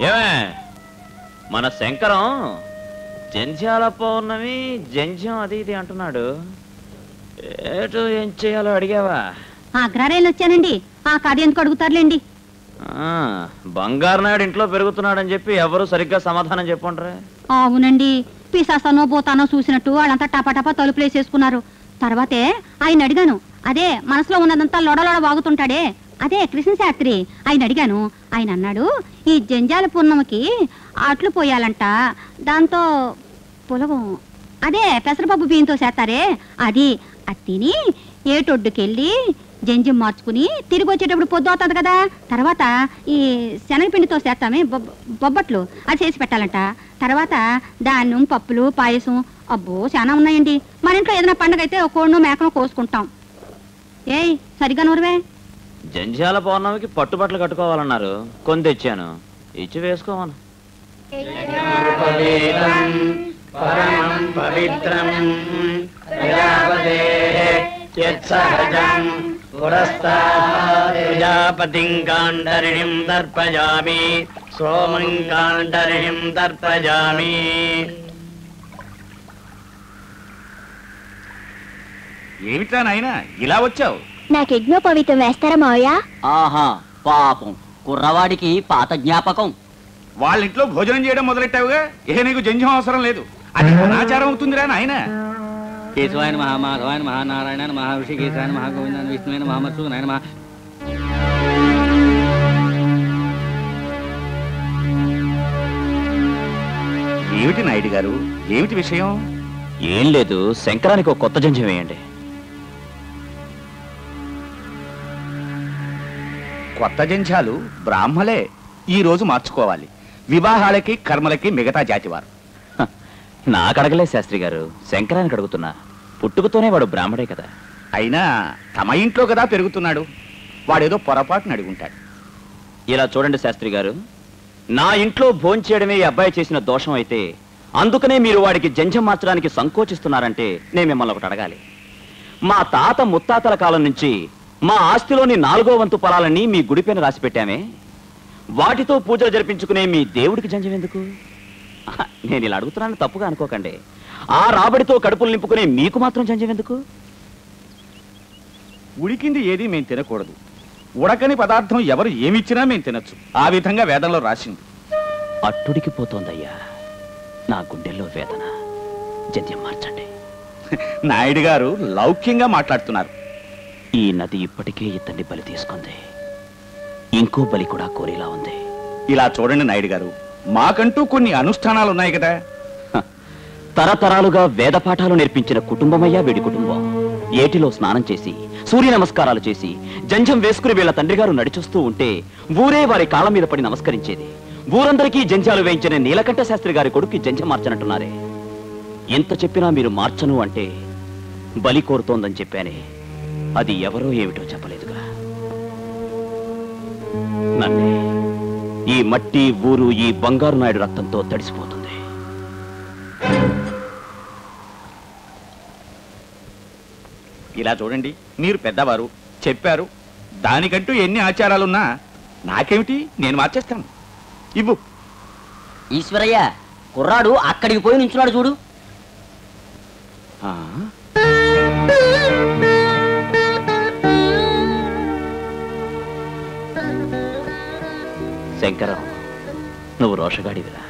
ఏమే మన శంకరం జంధ్యాల పౌర్ణమి జంధ్యం అది ఇది అంటున్నాడు ఏటో ఏం చేయాలో అడిగావా అగ్రహారం వచ్చానండి ఆ కథ ఎందుకు అడుగుతారులేండి బంగారు నాయుడు ఇంట్లో పెరుగుతున్నాడని చెప్పి ఎవరు సరిగ్గా సమాధానం చెప్పండ్రా అవునండి పిశాసనో పోతానో చూసినట్టు వాళ్ళంతా టపాటపా తలుపులేసేసుకున్నారు తర్వాతే ఆయన అడిగాను అదే మనసులో ఉన్నదంతా లొడలోడ వాగుతుంటాడే అదే కృష్ణశాస్త్రి ఆయన అడిగాను ఆయన అన్నాడు ఈ జంజాల పూర్ణమకి అట్లు పోయాలంట దాంతో పులగం అదే పెసరపప్పు బియ్యంతో చేస్తారే అది అది తిని ఏటొడ్డుకెళ్ళి జంజం మార్చుకుని తిరిగి వచ్చేటప్పుడు పొద్దు అవుతుంది కదా తర్వాత ఈ శనగపిండితో చేస్తామే బొబ్బ బొబ్బట్లు అది చేసి పెట్టాలంట తర్వాత ధాన్యం పప్పులు పాయసం అబ్బో చాలా ఉన్నాయండి మన ఇంట్లో ఏదైనా పండుగ అయితే ఒక కోడినో మేకనో కోసుకుంటాం ఏయ్ సరిగా నూరువే జంజాల పౌర్ణమికి పట్టుబట్టలు కట్టుకోవాలన్నారు కొని తెచ్చాను ఇచ్చి వేసుకోవాలి ప్రజాపతిం కాండరిణిం తర్పయామి సోమం కాండరిణిం తర్పయామి ఏమిటా నాయనా ఇలా వచ్చావు నాకు యజ్ఞోపవీతం వేస్తారా మావయ్య ఆహా పాపం కుర్రవాడికి పాత జ్ఞాపకం వాళ్ళ ఇంట్లో భోజనం చేయడం మొదలెట్టావుగా ఏ నీకు జంజం అవసరం లేదు అది అనాచారం అవుతుందిరా నాయన కేశవాయన మహామాధవాయన మహానారాయణ మహావిషి కేశవాయన మహాగోవిందాయన విష్ణువైన మహామసు నాయన మహా ఏమిటి నాయుడు గారు ఏమిటి విషయం ఏం లేదు శంకరానికి ఒక కొత్త జంజం వేయండి కొత్త జంజాలు బ్రాహ్మలే ఈ రోజు మార్చుకోవాలి వివాహాలకి కర్మలకి మిగతా జాతివారు నాకు అడగలే శాస్త్రి గారు శంకరానికి అడుగుతున్నా పుట్టుకతోనే వాడు బ్రాహ్మడే కదా అయినా తమ ఇంట్లో కదా పెరుగుతున్నాడు వాడేదో పొరపాటును అడుగుంటాడు ఇలా చూడండి శాస్త్రి గారు నా ఇంట్లో భోంచేయడమే ఈ అబ్బాయి చేసిన దోషం అయితే అందుకనే మీరు వాడికి జంజం మార్చడానికి సంకోచిస్తున్నారంటే నేను మిమ్మల్ని ఒకటి అడగాలి మా తాత ముత్తాతల కాలం నుంచి మా ఆస్తిలోని నాలుగో వంతు పొలాలని మీ గుడిపైన రాసి పెట్టామే వాటితో పూజలు జరిపించుకునే మీ దేవుడికి జంజం ఎందుకు నేను ఇలా అడుగుతున్నాను తప్పుగా అనుకోకండి ఆ రాబడితో కడుపులు నింపుకునే మీకు మాత్రం జంజం ఎందుకు ఉడికింది ఏది మేము తినకూడదు ఉడకని పదార్థం ఎవరు ఏమిచ్చినా మేము తినచ్చు ఆ విధంగా వేదంలో రాసింది అట్టుడికి పోతోందయ్యా నా గుండెల్లో వేదన జంజం మార్చండి నాయుడు గారు లౌక్యంగా మాట్లాడుతున్నారు ఈ నది ఇప్పటికే ఇతన్ని బలి తీసుకుంది ఇంకో బలి కూడా కోరేలా ఉంది ఇలా చూడండి నాయుడు గారు మాకంటూ కొన్ని అనుష్ఠానాలు ఉన్నాయి కదా తరతరాలుగా వేద పాఠాలు నేర్పించిన కుటుంబమయ్యా వీడి కుటుంబం ఏటిలో స్నానం చేసి సూర్య నమస్కారాలు చేసి జంజం వేసుకుని వీళ్ళ తండ్రి గారు నడిచొస్తూ ఉంటే ఊరే వారి కాళ్ళ మీద పడి నమస్కరించేది ఊరందరికీ జంజాలు వేయించిన నీలకంఠ శాస్త్రి గారి కొడుకు జంజం మార్చనంటున్నారే ఎంత చెప్పినా మీరు మార్చను అంటే బలి కోరుతోందని చెప్పానే అది ఎవరో ఏమిటో చెప్పలేదుగా నన్నే ఈ మట్టి ఊరు ఈ బంగారు నాయుడు రక్తంతో తడిసిపోతుంది ఇలా చూడండి మీరు పెద్దవారు చెప్పారు దానికంటూ ఎన్ని ఆచారాలున్నా నాకేమిటి నేను మార్చేస్తాను ఇవ్వు ఈశ్వరయ్య కుర్రాడు అక్కడికి పోయి నుంచున్నాడు చూడు शंकर रोषगाड़ीरा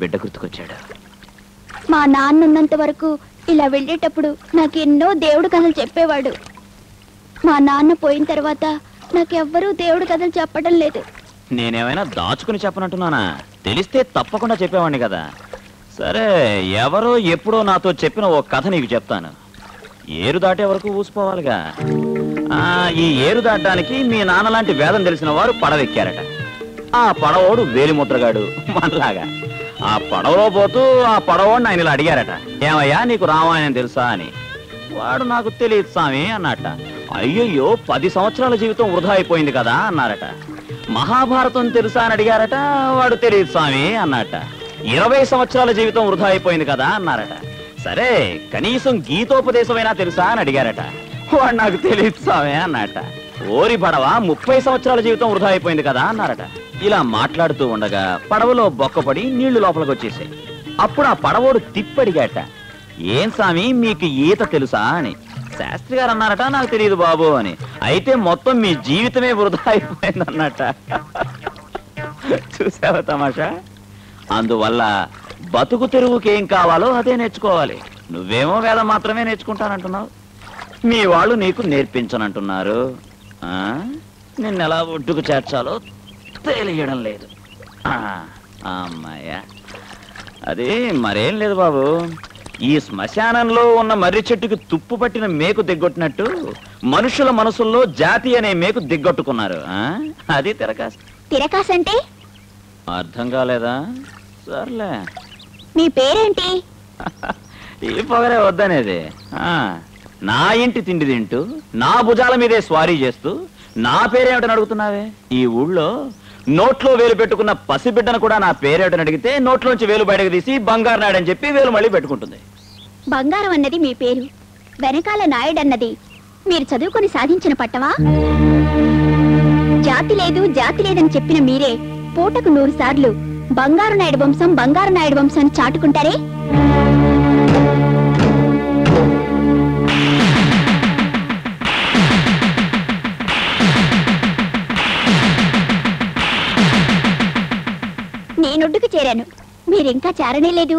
बिड गुर्तकोच्चाडु इला वेल्लेटप्पुडु नाकेन्नो देवुडु कथलु चेप्पेवाडु मा नान्न पोयिन तर्वात नाकेव्वरू देवुडु कथलु चेप्पडं लेदु नेनेमैना दाचुकुनि चेप्पनंटुन्नाना तेलिस्ते तप्पकुंडा चेप्पेवाण्णि कदा सरे एवरो एप्पुडो नातो चेप्पिन ओ कथ नीकु चेप्तानु ఏరు దాటే వరకు ఊసిపోవాలిగా ఆ ఈ ఏరు దాటడానికి మీ నాన్న లాంటి వేదం తెలిసిన వారు పడవెక్కారట ఆ పడవోడు వేలిముద్రగాడు మనలాగా ఆ పడవలో పోతూ ఆ పడవోడు ఆయన ఇలా అడిగారట ఏమయ్యా నీకు రామాయణం తెలుసా అని వాడు నాకు తెలియదు స్వామి అన్నట అయ్యయ్యో పది సంవత్సరాల జీవితం వృధా అయిపోయింది కదా అన్నారట మహాభారతం తెలుసా అని అడిగారట వాడు తెలియదు స్వామి అన్నట ఇరవై సంవత్సరాల జీవితం వృధా అయిపోయింది కదా అన్నారట సరే కనీసం గీతోపదేశమైనా తెలుసా అని అడిగారట వాడు నాకు తెలియదు సామే అన్నట ఓరి పడవ ముప్పై సంవత్సరాల జీవితం వృధా అయిపోయింది కదా అన్నారట ఇలా మాట్లాడుతూ ఉండగా పడవలో బొక్కపడి నీళ్లు లోపలికి వచ్చేసాయి అప్పుడు ఆ పడవోడు తిప్పడిగాట ఏం సామి మీకు ఈత తెలుసా అని శాస్త్రి గారు అన్నారట నాకు తెలియదు బాబు అని అయితే మొత్తం మీ జీవితమే వృధా అయిపోయింది అన్నట చూసావా తమాషా అందువల్ల బతుకు తెరువుకేం కావాలో అదే నేర్చుకోవాలి నువ్వేమో వేద మాత్రమే నేర్చుకుంటానంటున్నావు మీ వాళ్ళు నీకు నేర్పించనంటున్నారు ఆ నిన్ను ఎలా ఒడ్డుకు చేర్చాలో తెలియడం లేదు అమ్మాయ్యా అదే మరేం లేదు బాబు ఈ శ్మశానంలో ఉన్న మర్రి చెట్టుకి తుప్పు పట్టిన మేకు దిగ్గొట్టినట్టు మనుషుల మనసుల్లో జాతి అనే మేకు దిగ్గొట్టుకున్నారు అది తిరకాసు తిరకాసు అంటే అర్థం కాలేదా సర్లే నీ పేరేంటి ఈ పొగరే వద్దనేది నా ఇంటి తిండి తింటూ నా భుజాల మీదే స్వారీ చేస్తూ నా పేరేమిటని అడుగుతున్నావే ఈ ఊళ్ళో నోట్లో వేలు పెట్టుకున్న పసిబిడ్డను కూడా నా పేరేమిటని అడిగితే నోట్లోంచి వేలు బయటకు తీసి బంగారు నాయుడు అని చెప్పి వేలు మళ్ళీ పెట్టుకుంటుంది బంగారం అన్నది మీ పేరు వెనకాల నాయుడు అన్నది మీరు చదువుకొని సాధించిన పట్టవా జాతి లేదు జాతి లేదని చెప్పిన మీరే పూటకు నూరు సార్లు బంగారు నాయుడు వంశం బంగారు నాయుడు వంశం చాటుకుంటారే నేను ఒడ్డుకు చేరాను మీరింకా చేరనే లేదు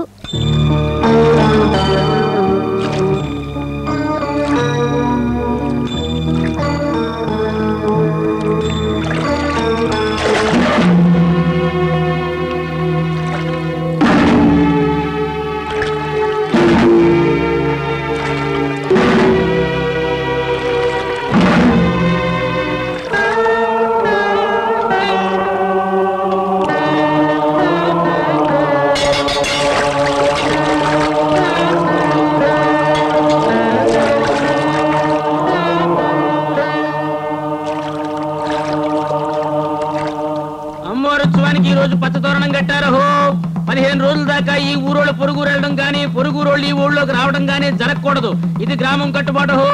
ఇది గ్రామం కట్టుబాటు హో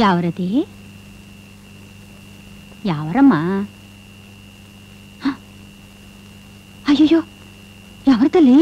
यावरदी यावरम्मा अय्यो यावरदल्ली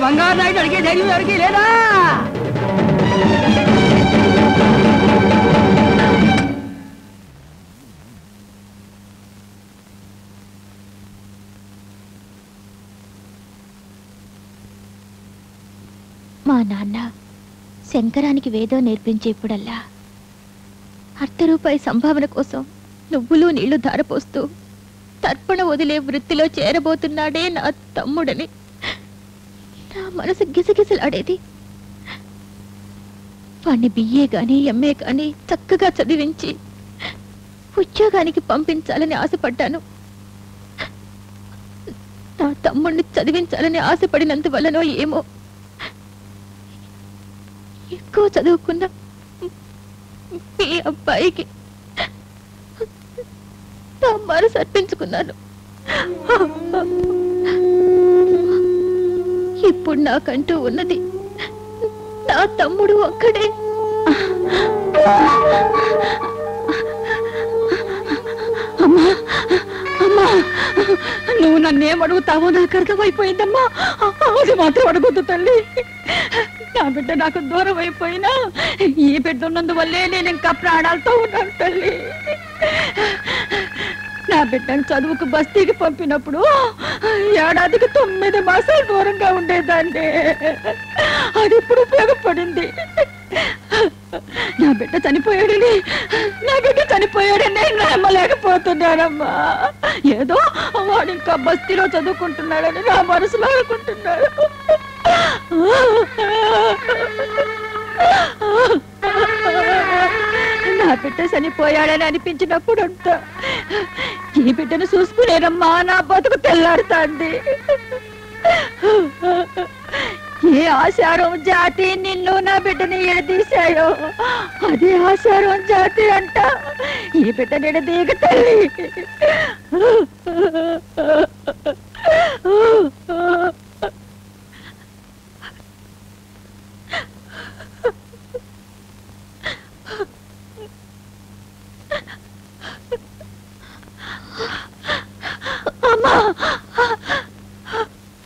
बंगार नाइट अड़के धैर्य अड़के लेना शंकरा की वेदो नेर्पिंचेपुडल्ला अर्थ रूपाय संभावना कोसम नुव्वुलु नीलू धारपोस्तू तर्पण वदिले वृत्तिलो चेरबोतुन्नाडे ना तम्मुडनि मनसु गिसगिसलाडेदी वाण్ణి बीए गानी एमए गानी चक्कगा चदिविंची उद्योगानिकी पंपिंचालनि आशपड्डानु ना तम्मुडिनि चदिविंचालनि आशपडिनंतवल्लनो एमो ఎక్కువ చదువుకున్న ఈ అబ్బాయికి తమరు సర్పించుకున్నాను ఇప్పుడు నాకంటూ ఉన్నది నా తమ్ముడు ఒక్కడే అమ్మా అమ్మా నువ్వు నన్నే అడుగుతావో నాకు అర్థమైపోయిందమ్మా అది మాత్రం అడుగుతూ తల్లి ना बिड ना दूर अना बिड उन्नवल्ले प्राणा तो उल्ली ना बिड चल को बस्ती की पंपनपड़ू एड़ा की तुम मसा दूर का उड़ेदी अभी उपयोगपड़ी ना बिड चलने ना बिड चलने नम्मा एदो वाड़ा बस्ती चुनाव ना मनसा నా బిడ్డ చనిపోయాడని అనిపించినప్పుడు ఈ బిడ్డను చూసుకునేనమ్మా నా బతుకు తెల్లారుతాంది ఏ ఆశారం జాతి నిన్ను నా బిడ్డని ఎడదీశాయో అదే ఆశారం జాతి అంట ఈ బిడ్డని ఎడదీగ తల్లి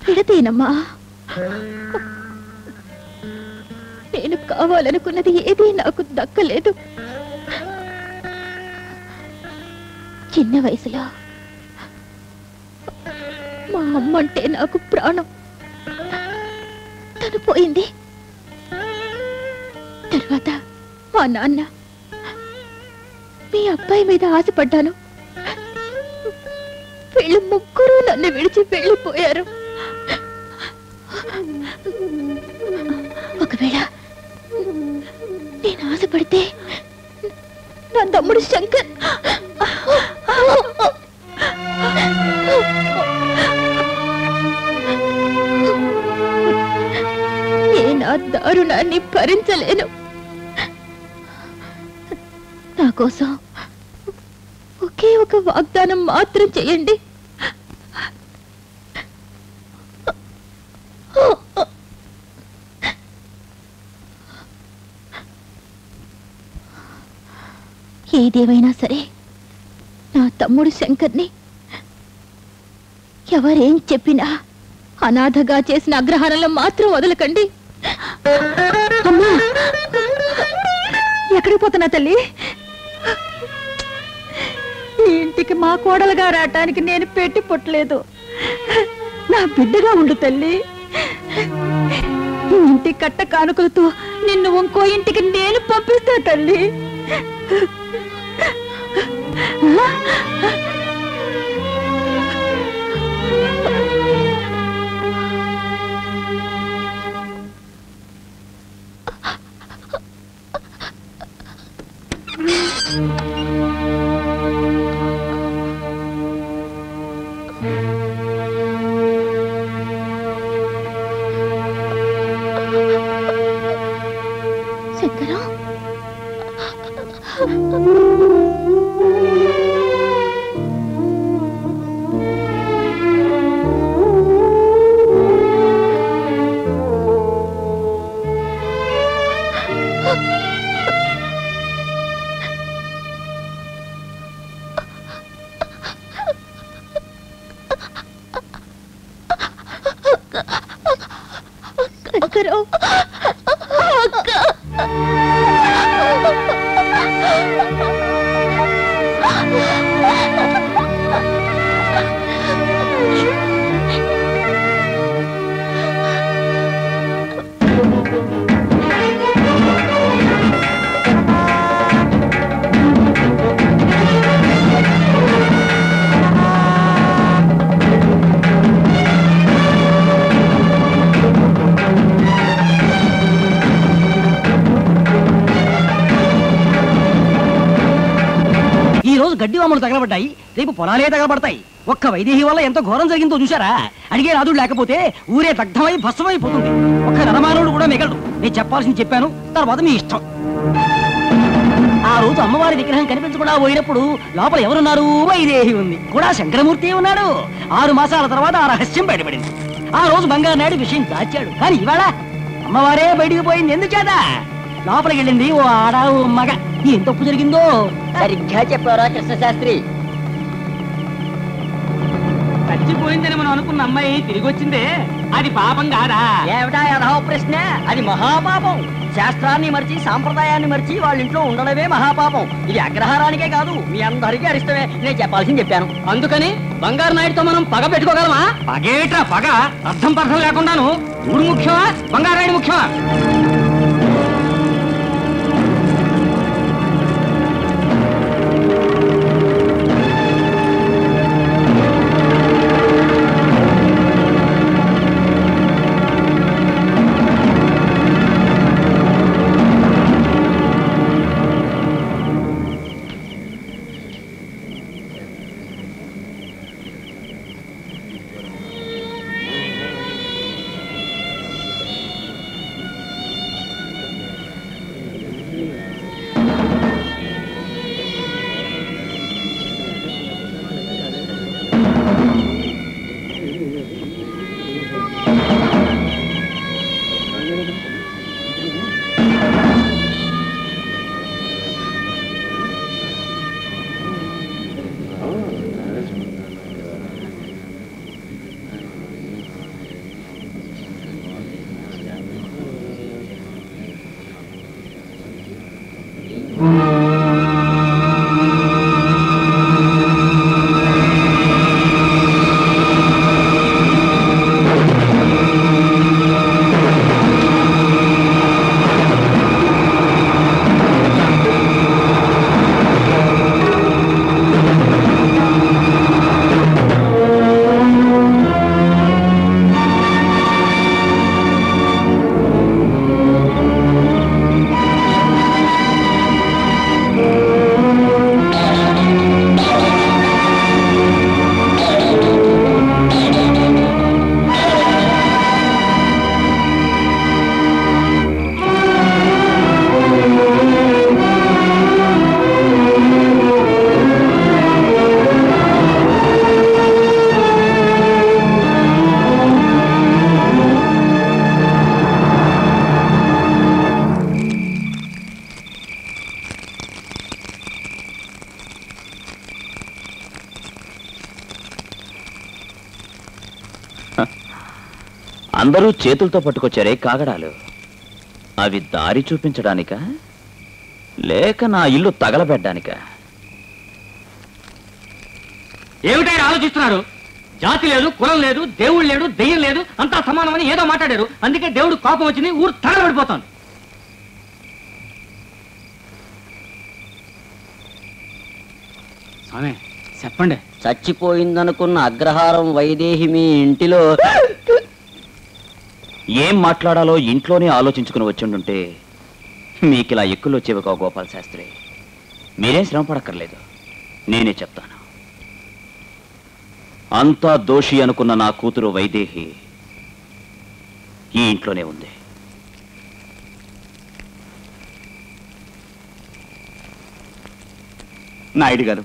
విడతేనమ్మా నేను కావాలనుకున్నది ఏది నాకు దక్కలేదు చిన్న వయసులో మా అమ్మ అంటే నాకు ప్రాణం తను పోయింది తర్వాత మా నాన్న మీ అబ్బాయి మీద ఆశపడ్డాను వీళ్ళు ముగ్గురు నన్ను విడిచి వెళ్ళిపోయారు आशपड़ते ना तम्मुडु शंकर दारुणान्नि भरिंचलेनु ना कोसम ओके ओक वाग्दानं मात्रं चेयंडि ఏదేమైనా సరే నా తమ్ముడు శంకర్ని ఎవరేం చెప్పినా అనాథగా చేసిన అగ్రహారంలో మాత్రం వదలకండి అమ్మా ఎక్కడికి పోతున్నా తల్లి ఈ ఇంటికి మా కోడలుగా రావడానికి నేను పెట్టి పుట్టలేదు నా బిడ్డగా ఉండు తల్లి ఇంటి కట్ట కానుకలతో నిన్ను ఇంకో ఇంటికి నేను పంపిస్తా తల్లి. रेप పొలాలే తగలబడతాయి. ఒక్క వైదేహి వల్ల ఎంత ఘోరం జరిగిందో చూశారా? అడిగే రాదుడు లేకపోతే ఊరే దగ్ధమై భస్మైపోతుంది. ఒక్క నరమానవుడు కూడా మిగలడు. నేను చెప్పాల్సింది చెప్పాను, తర్వాత మీ ఇష్టం. ఆ రోజు అమ్మవారి విగ్రహం కనిపించకుండా పోయినప్పుడు లోపల ఎవరున్నారు? వైదేహి ఉంది, కూడా శంకరమూర్తి ఉన్నాడు. ఆరు మాసాల తర్వాత ఆ రహస్యం బయటపడింది. ఆ రోజు బంగారు నాయుడు విషయం దాచాడు, కానీ ఇవాళ అమ్మవారే బయటికి పోయింది. ఎందుచేత? లోపలికి వెళ్ళింది ఓ ఆడ ఓ మగ. ఏం తప్పు జరిగిందో సరిగ్గా చెప్పారా కృష్ణశాస్త్రి? చచ్చిపోయిందని మనం అనుకున్న అమ్మాయి తిరిగి వచ్చిందే, అది పాపం కాదా? ఏమిటా యథా ప్రశ్న? అది మహాపాపం. శాస్త్రాన్ని మర్చి సాంప్రదాయాన్ని మర్చి వాళ్ళ ఇంట్లో ఉండడమే మహాపాపం. ఇది అగ్రహారానికే కాదు, మీ అందరికీ అరిష్టమే. నేను చెప్పాల్సింది చెప్పాను. అందుకని బంగారు నాయుడుతో మనం పగ పెట్టుకోగలమా? పగేట్రా పగ, అర్థం పర్థం లేకుండాను. ఊరు ముఖ్యమా, బంగారు నాయుడు ముఖ్యమా? అందరూ చేతులతో పట్టుకొచ్చారే కాగడాలు. అవి దారి చూపించడానికా, లేక నా ఇల్లు తగలబెట్టడానికా? ఏమిటైనా ఆలోచిస్తున్నారు? జాతి లేదు, కులం లేదు, దేవుడు లేడు, దెయ్యం లేదు, అంతా సమానమని ఏదో మాట్లాడారు. అందుకే దేవుడు కోపం వచ్చింది, ఊరు తగలబడిపోతాను. చెప్పండి. చచ్చిపోయిందనుకున్న అగ్రహారం వైదేహి మీ ఇంటిలో ఏం మాట్లాడాలో ఇంట్లోనే ఆలోచించుకుని వచ్చుంటే మీకు ఇలా ఎక్కులు వచ్చేవి కావు గోపాల్ శాస్త్రి. మీరేం శ్రమ పడక్కర్లేదు, నేనే చెప్తాను. అంతా దోషి అనుకున్న నా కూతురు వైదేహి ఈ ఇంట్లోనే ఉంది. నాయుడు గారు,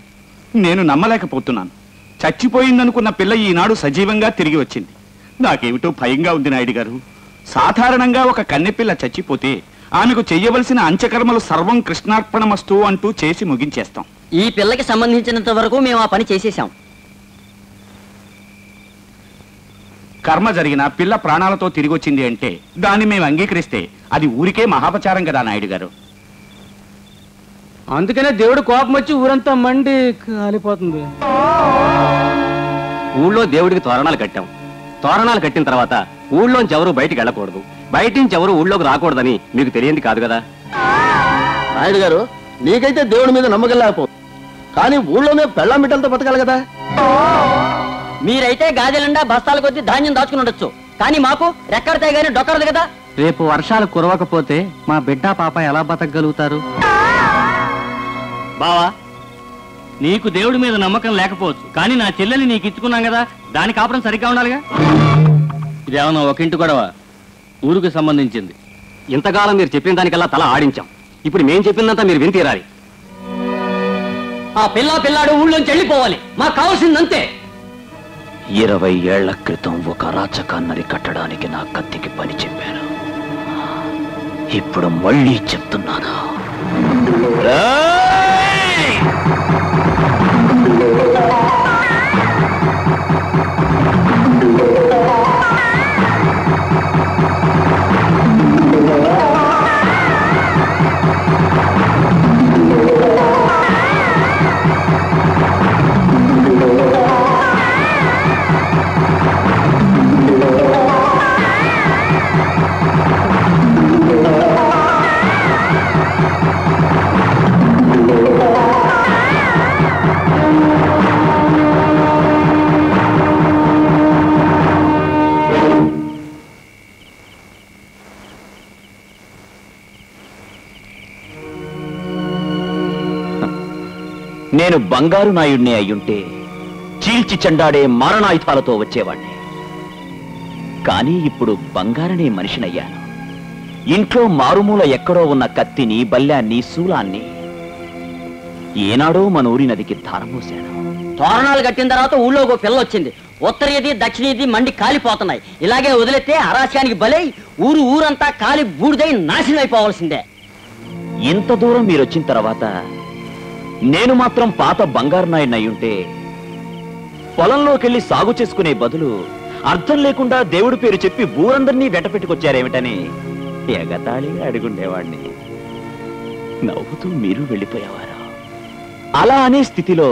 నేను నమ్మలేకపోతున్నాను. చచ్చిపోయిందనుకున్న పిల్ల ఈనాడు సజీవంగా తిరిగి వచ్చింది. నాకేమిటో భయంగా ఉంది నాయుడు గారు. సాధారణంగా ఒక కన్నెపిల్ల చచ్చిపోతే ఆమెకు చెయ్యవలసిన అంత్యకర్మలు సర్వం కృష్ణార్పణమస్తు అంటూ చేసి ముగించేస్తాం. ఈ పిల్లకి సంబంధించినంత వరకు మేము ఆ పని చేసేసాం. కర్మ జరిగిన పిల్ల ప్రాణాలతో తిరిగి వచ్చింది అంటే దాన్ని మేము అంగీకరిస్తే అది ఊరికే మహాపచారం కదా నాయుడు గారు. అందుకనే దేవుడు కోపం వచ్చి ఊరంతా మండి కాలిపోతుంది. ఊళ్ళో దేవుడికి తోరణాలు కట్టాం. తోరణాలు కట్టిన తర్వాత ఊళ్ళోంచి ఎవరు బయటికి వెళ్ళకూడదు, బయట నుంచి ఎవరు ఊళ్ళోకి రాకూడదని మీకు తెలియంది కాదు కదా నాయుడు గారు. నీకైతే దేవుడి మీద నమ్మకం లేకపోదు, కానీ ఊళ్ళోనే పెళ్ళాం బిడ్డలతో బతకాలి కదా. మీరైతే గాజెలండా బస్తాల కొద్ది ధాన్యం దాచుకుని ఉండొచ్చు, కానీ మాకు రెక్కడతాయి కానీ డొక్కరదు కదా. రేపు వర్షాలు కురవకపోతే మా బిడ్డ పాప ఎలా బతకగలుగుతారు? బావా, నీకు దేవుడి మీద నమ్మకం లేకపోవచ్చు, కానీ నా చెల్లెని నీకు ఇచ్చుకున్నాం కదా, దాని కాపురం సరిగ్గా ఉండాలిగా. ఇదేమన్నా ఒక ఇంటి గొడవ, ఊరుకు సంబంధించింది. ఇంతకాలం మీరు చెప్పిన దానికల్లా తల ఆడించాం. ఇప్పుడు మేం చెప్పిందంతా మీరు వింతీరాలి. ఆ పిల్ల పిల్లాడు ఊళ్ళోంచి వెళ్ళిపోవాలి, మాకు కావాల్సిందంతే. ఇరవై ఏళ్ల క్రితం ఒక అరాచకాన్ని కట్టడానికి నా కత్తికి పని చెప్పాను, ఇప్పుడు మళ్ళీ చెప్తున్నాను. నేను బంగారు నాయుడిని అయ్యుంటే చీల్చి చండాడే మారణాయుధాలతో వచ్చేవాడిని, కానీ ఇప్పుడు బంగారనే మనిషినయ్యాను. ఇంట్లో మారుమూల ఎక్కడో ఉన్న కత్తిని, బల్లాన్ని, శూలాన్ని ఏనాడో మన ఊరి నదికి ధారమోశాను. తోరణాలు కట్టిన తర్వాత ఊళ్ళో ఒక పిల్ల వచ్చింది. ఉత్తరది దక్షిణది మండి కాలిపోతున్నాయి. ఇలాగే వదిలేస్తే అరాశ్యానికి బలై ఊరు ఊరంతా కాలి బూడిదై నాశనం అయిపోవాల్సిందే. ఇంత దూరం మీరొచ్చిన తర్వాత నేను మాత్రం పాత బంగారు నాయుడిని అయ్యుంటే పొలంలోకెళ్ళి సాగు చేసుకునే బదులు అర్థం లేకుండా దేవుడి పేరు చెప్పి ఊరందరినీ వెంటపెట్టుకొచ్చారేమిటని ఎగతాళిగా అడుగుండేవాడిని. నవ్వుతూ మీరు వెళ్ళిపోయేవారు. అలా అనే స్థితిలో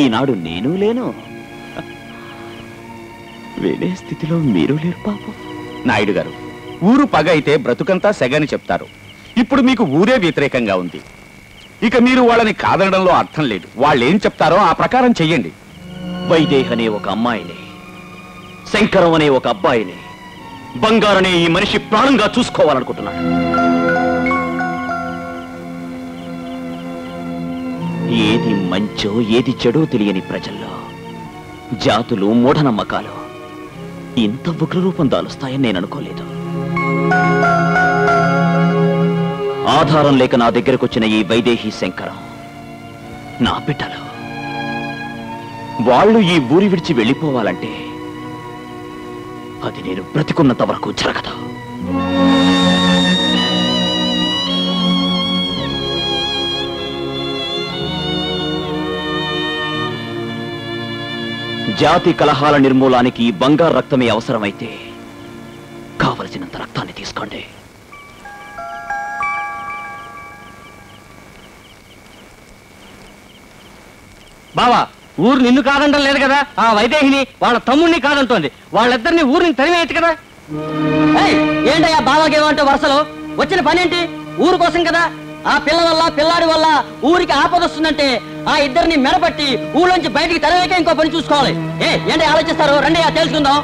ఈనాడు నేను లేను, వేరే స్థితిలో మీరు లేరు పాపం. నాయుడు గారు, ఊరు పగ అయితే బ్రతుకంతా సెగని చెప్తారు. ఇప్పుడు మీకు ఊరే వ్యతిరేకంగా ఉంది. ఇక మీరు వాళ్ళని కాదనడంలో అర్థం లేదు. వాళ్ళు ఏం చెప్తారో ఆ ప్రకారం చెయ్యండి. వైదేహి అనే ఒక అమ్మాయిని, శంకరం అనే ఒక అబ్బాయిని, బంగారనే ఈ మనిషి ప్రాణంగా చూసుకోవాలనుకుంటున్నాడు. ఏది మంచో ఏది చెడో తెలియని ప్రజల్లో జాతులు, మూఢనమ్మకాలు ఇంత ఉగ్రరూపం దాలుస్తాయని నేను అనుకోలేదు. ఆధారం లేక నా దగ్గరకు వచ్చిన ఈ వైదేహి, శంకరం నా బిడ్డలు. వాళ్ళు ఈ ఊరి విడిచి వెళ్ళిపోవాలంటే అది నేను బ్రతికున్నంత వరకు జరగదు. జాతి కలహాల నిర్మూలానికి బంగారు రక్తమే అవసరమైతే కావలసినంత రక్తాన్ని తీసుకోండి. బావా, ఊరు నిన్ను కాదంటం లేదు కదా, ఆ వైదేహిని వాళ్ళ తమ్ముడిని కాదంటోంది. వాళ్ళిద్దరిని ఊరిని తరివేయచ్చు కదా. ఏంటయ్యా బావాకేమంటే వరుసలో వచ్చిన పనేంటి? ఊరు కోసం కదా. ఆ పిల్ల వల్ల, పిల్లాడి వల్ల ఊరికి ఆపదొస్తుందంటే आ इधर नी मेड़पट्टी ऊर्जी बैठक की तरह इंको पनी चूसि ए आलोचिस्तारू रंडि तेलुसुकुंदाम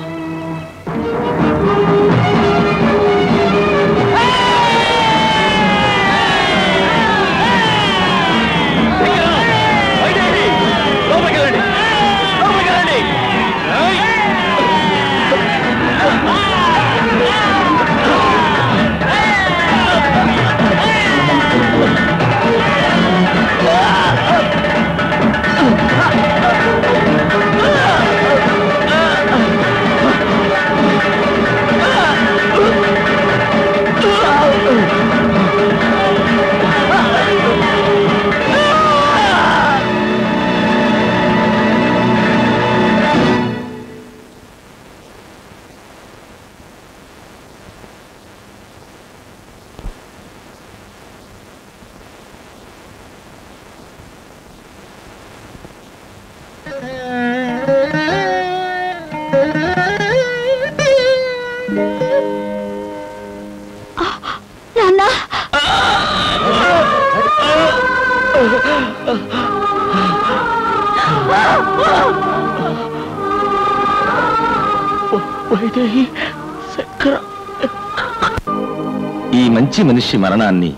మనిషి మరణాన్ని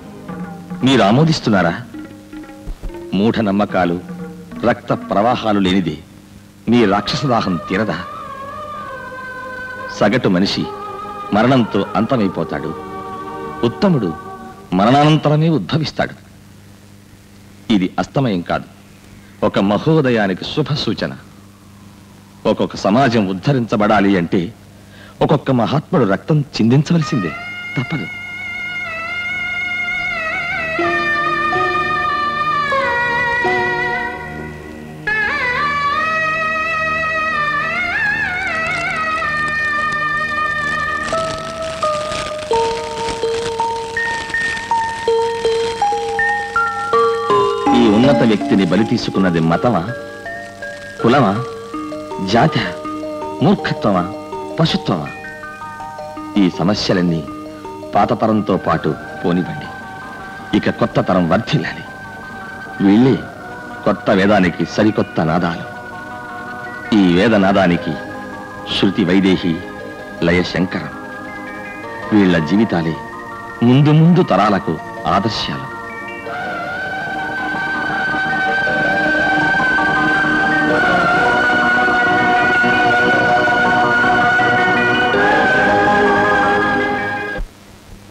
మీరు ఆమోదిస్తున్నారా? మూఢ నమ్మకాలు రక్త ప్రవాహాలు లేనిది మీ రాక్షస దాహం తీరదా? సగటు మనిషి మరణంతో అంతమైపోతాడు. ఉత్తముడు మరణానంతరమే ఉద్భవిస్తాడు. ఇది అస్తమయం కాదు, ఒక మహోదయానికి శుభ సూచన. ఒక్కొక్క సమాజం ఉద్ధరించబడాలి అంటే ఒక్కొక్క మహాత్ముడు రక్తం చిందించవలసిందే, తప్పదు. వ్యక్తిని బలి తీసుకున్నది మతమా, కులమా, జాతి, మూర్ఖత్వమా, పశుత్వమా? ఈ సమస్యలన్నీ పాత తరంతో పాటు పోనివ్వండి. ఇక కొత్త తరం వర్ధిల్లాలి. వీళ్ళే కొత్త వేదానికి సరికొత్త నాదాలు. ఈ వేదనాదానికి శృతి వైదేహి, లయ శంకరం. వీళ్ళ జీవితాలే ముందు ముందు తరాలకు ఆదర్శాలు.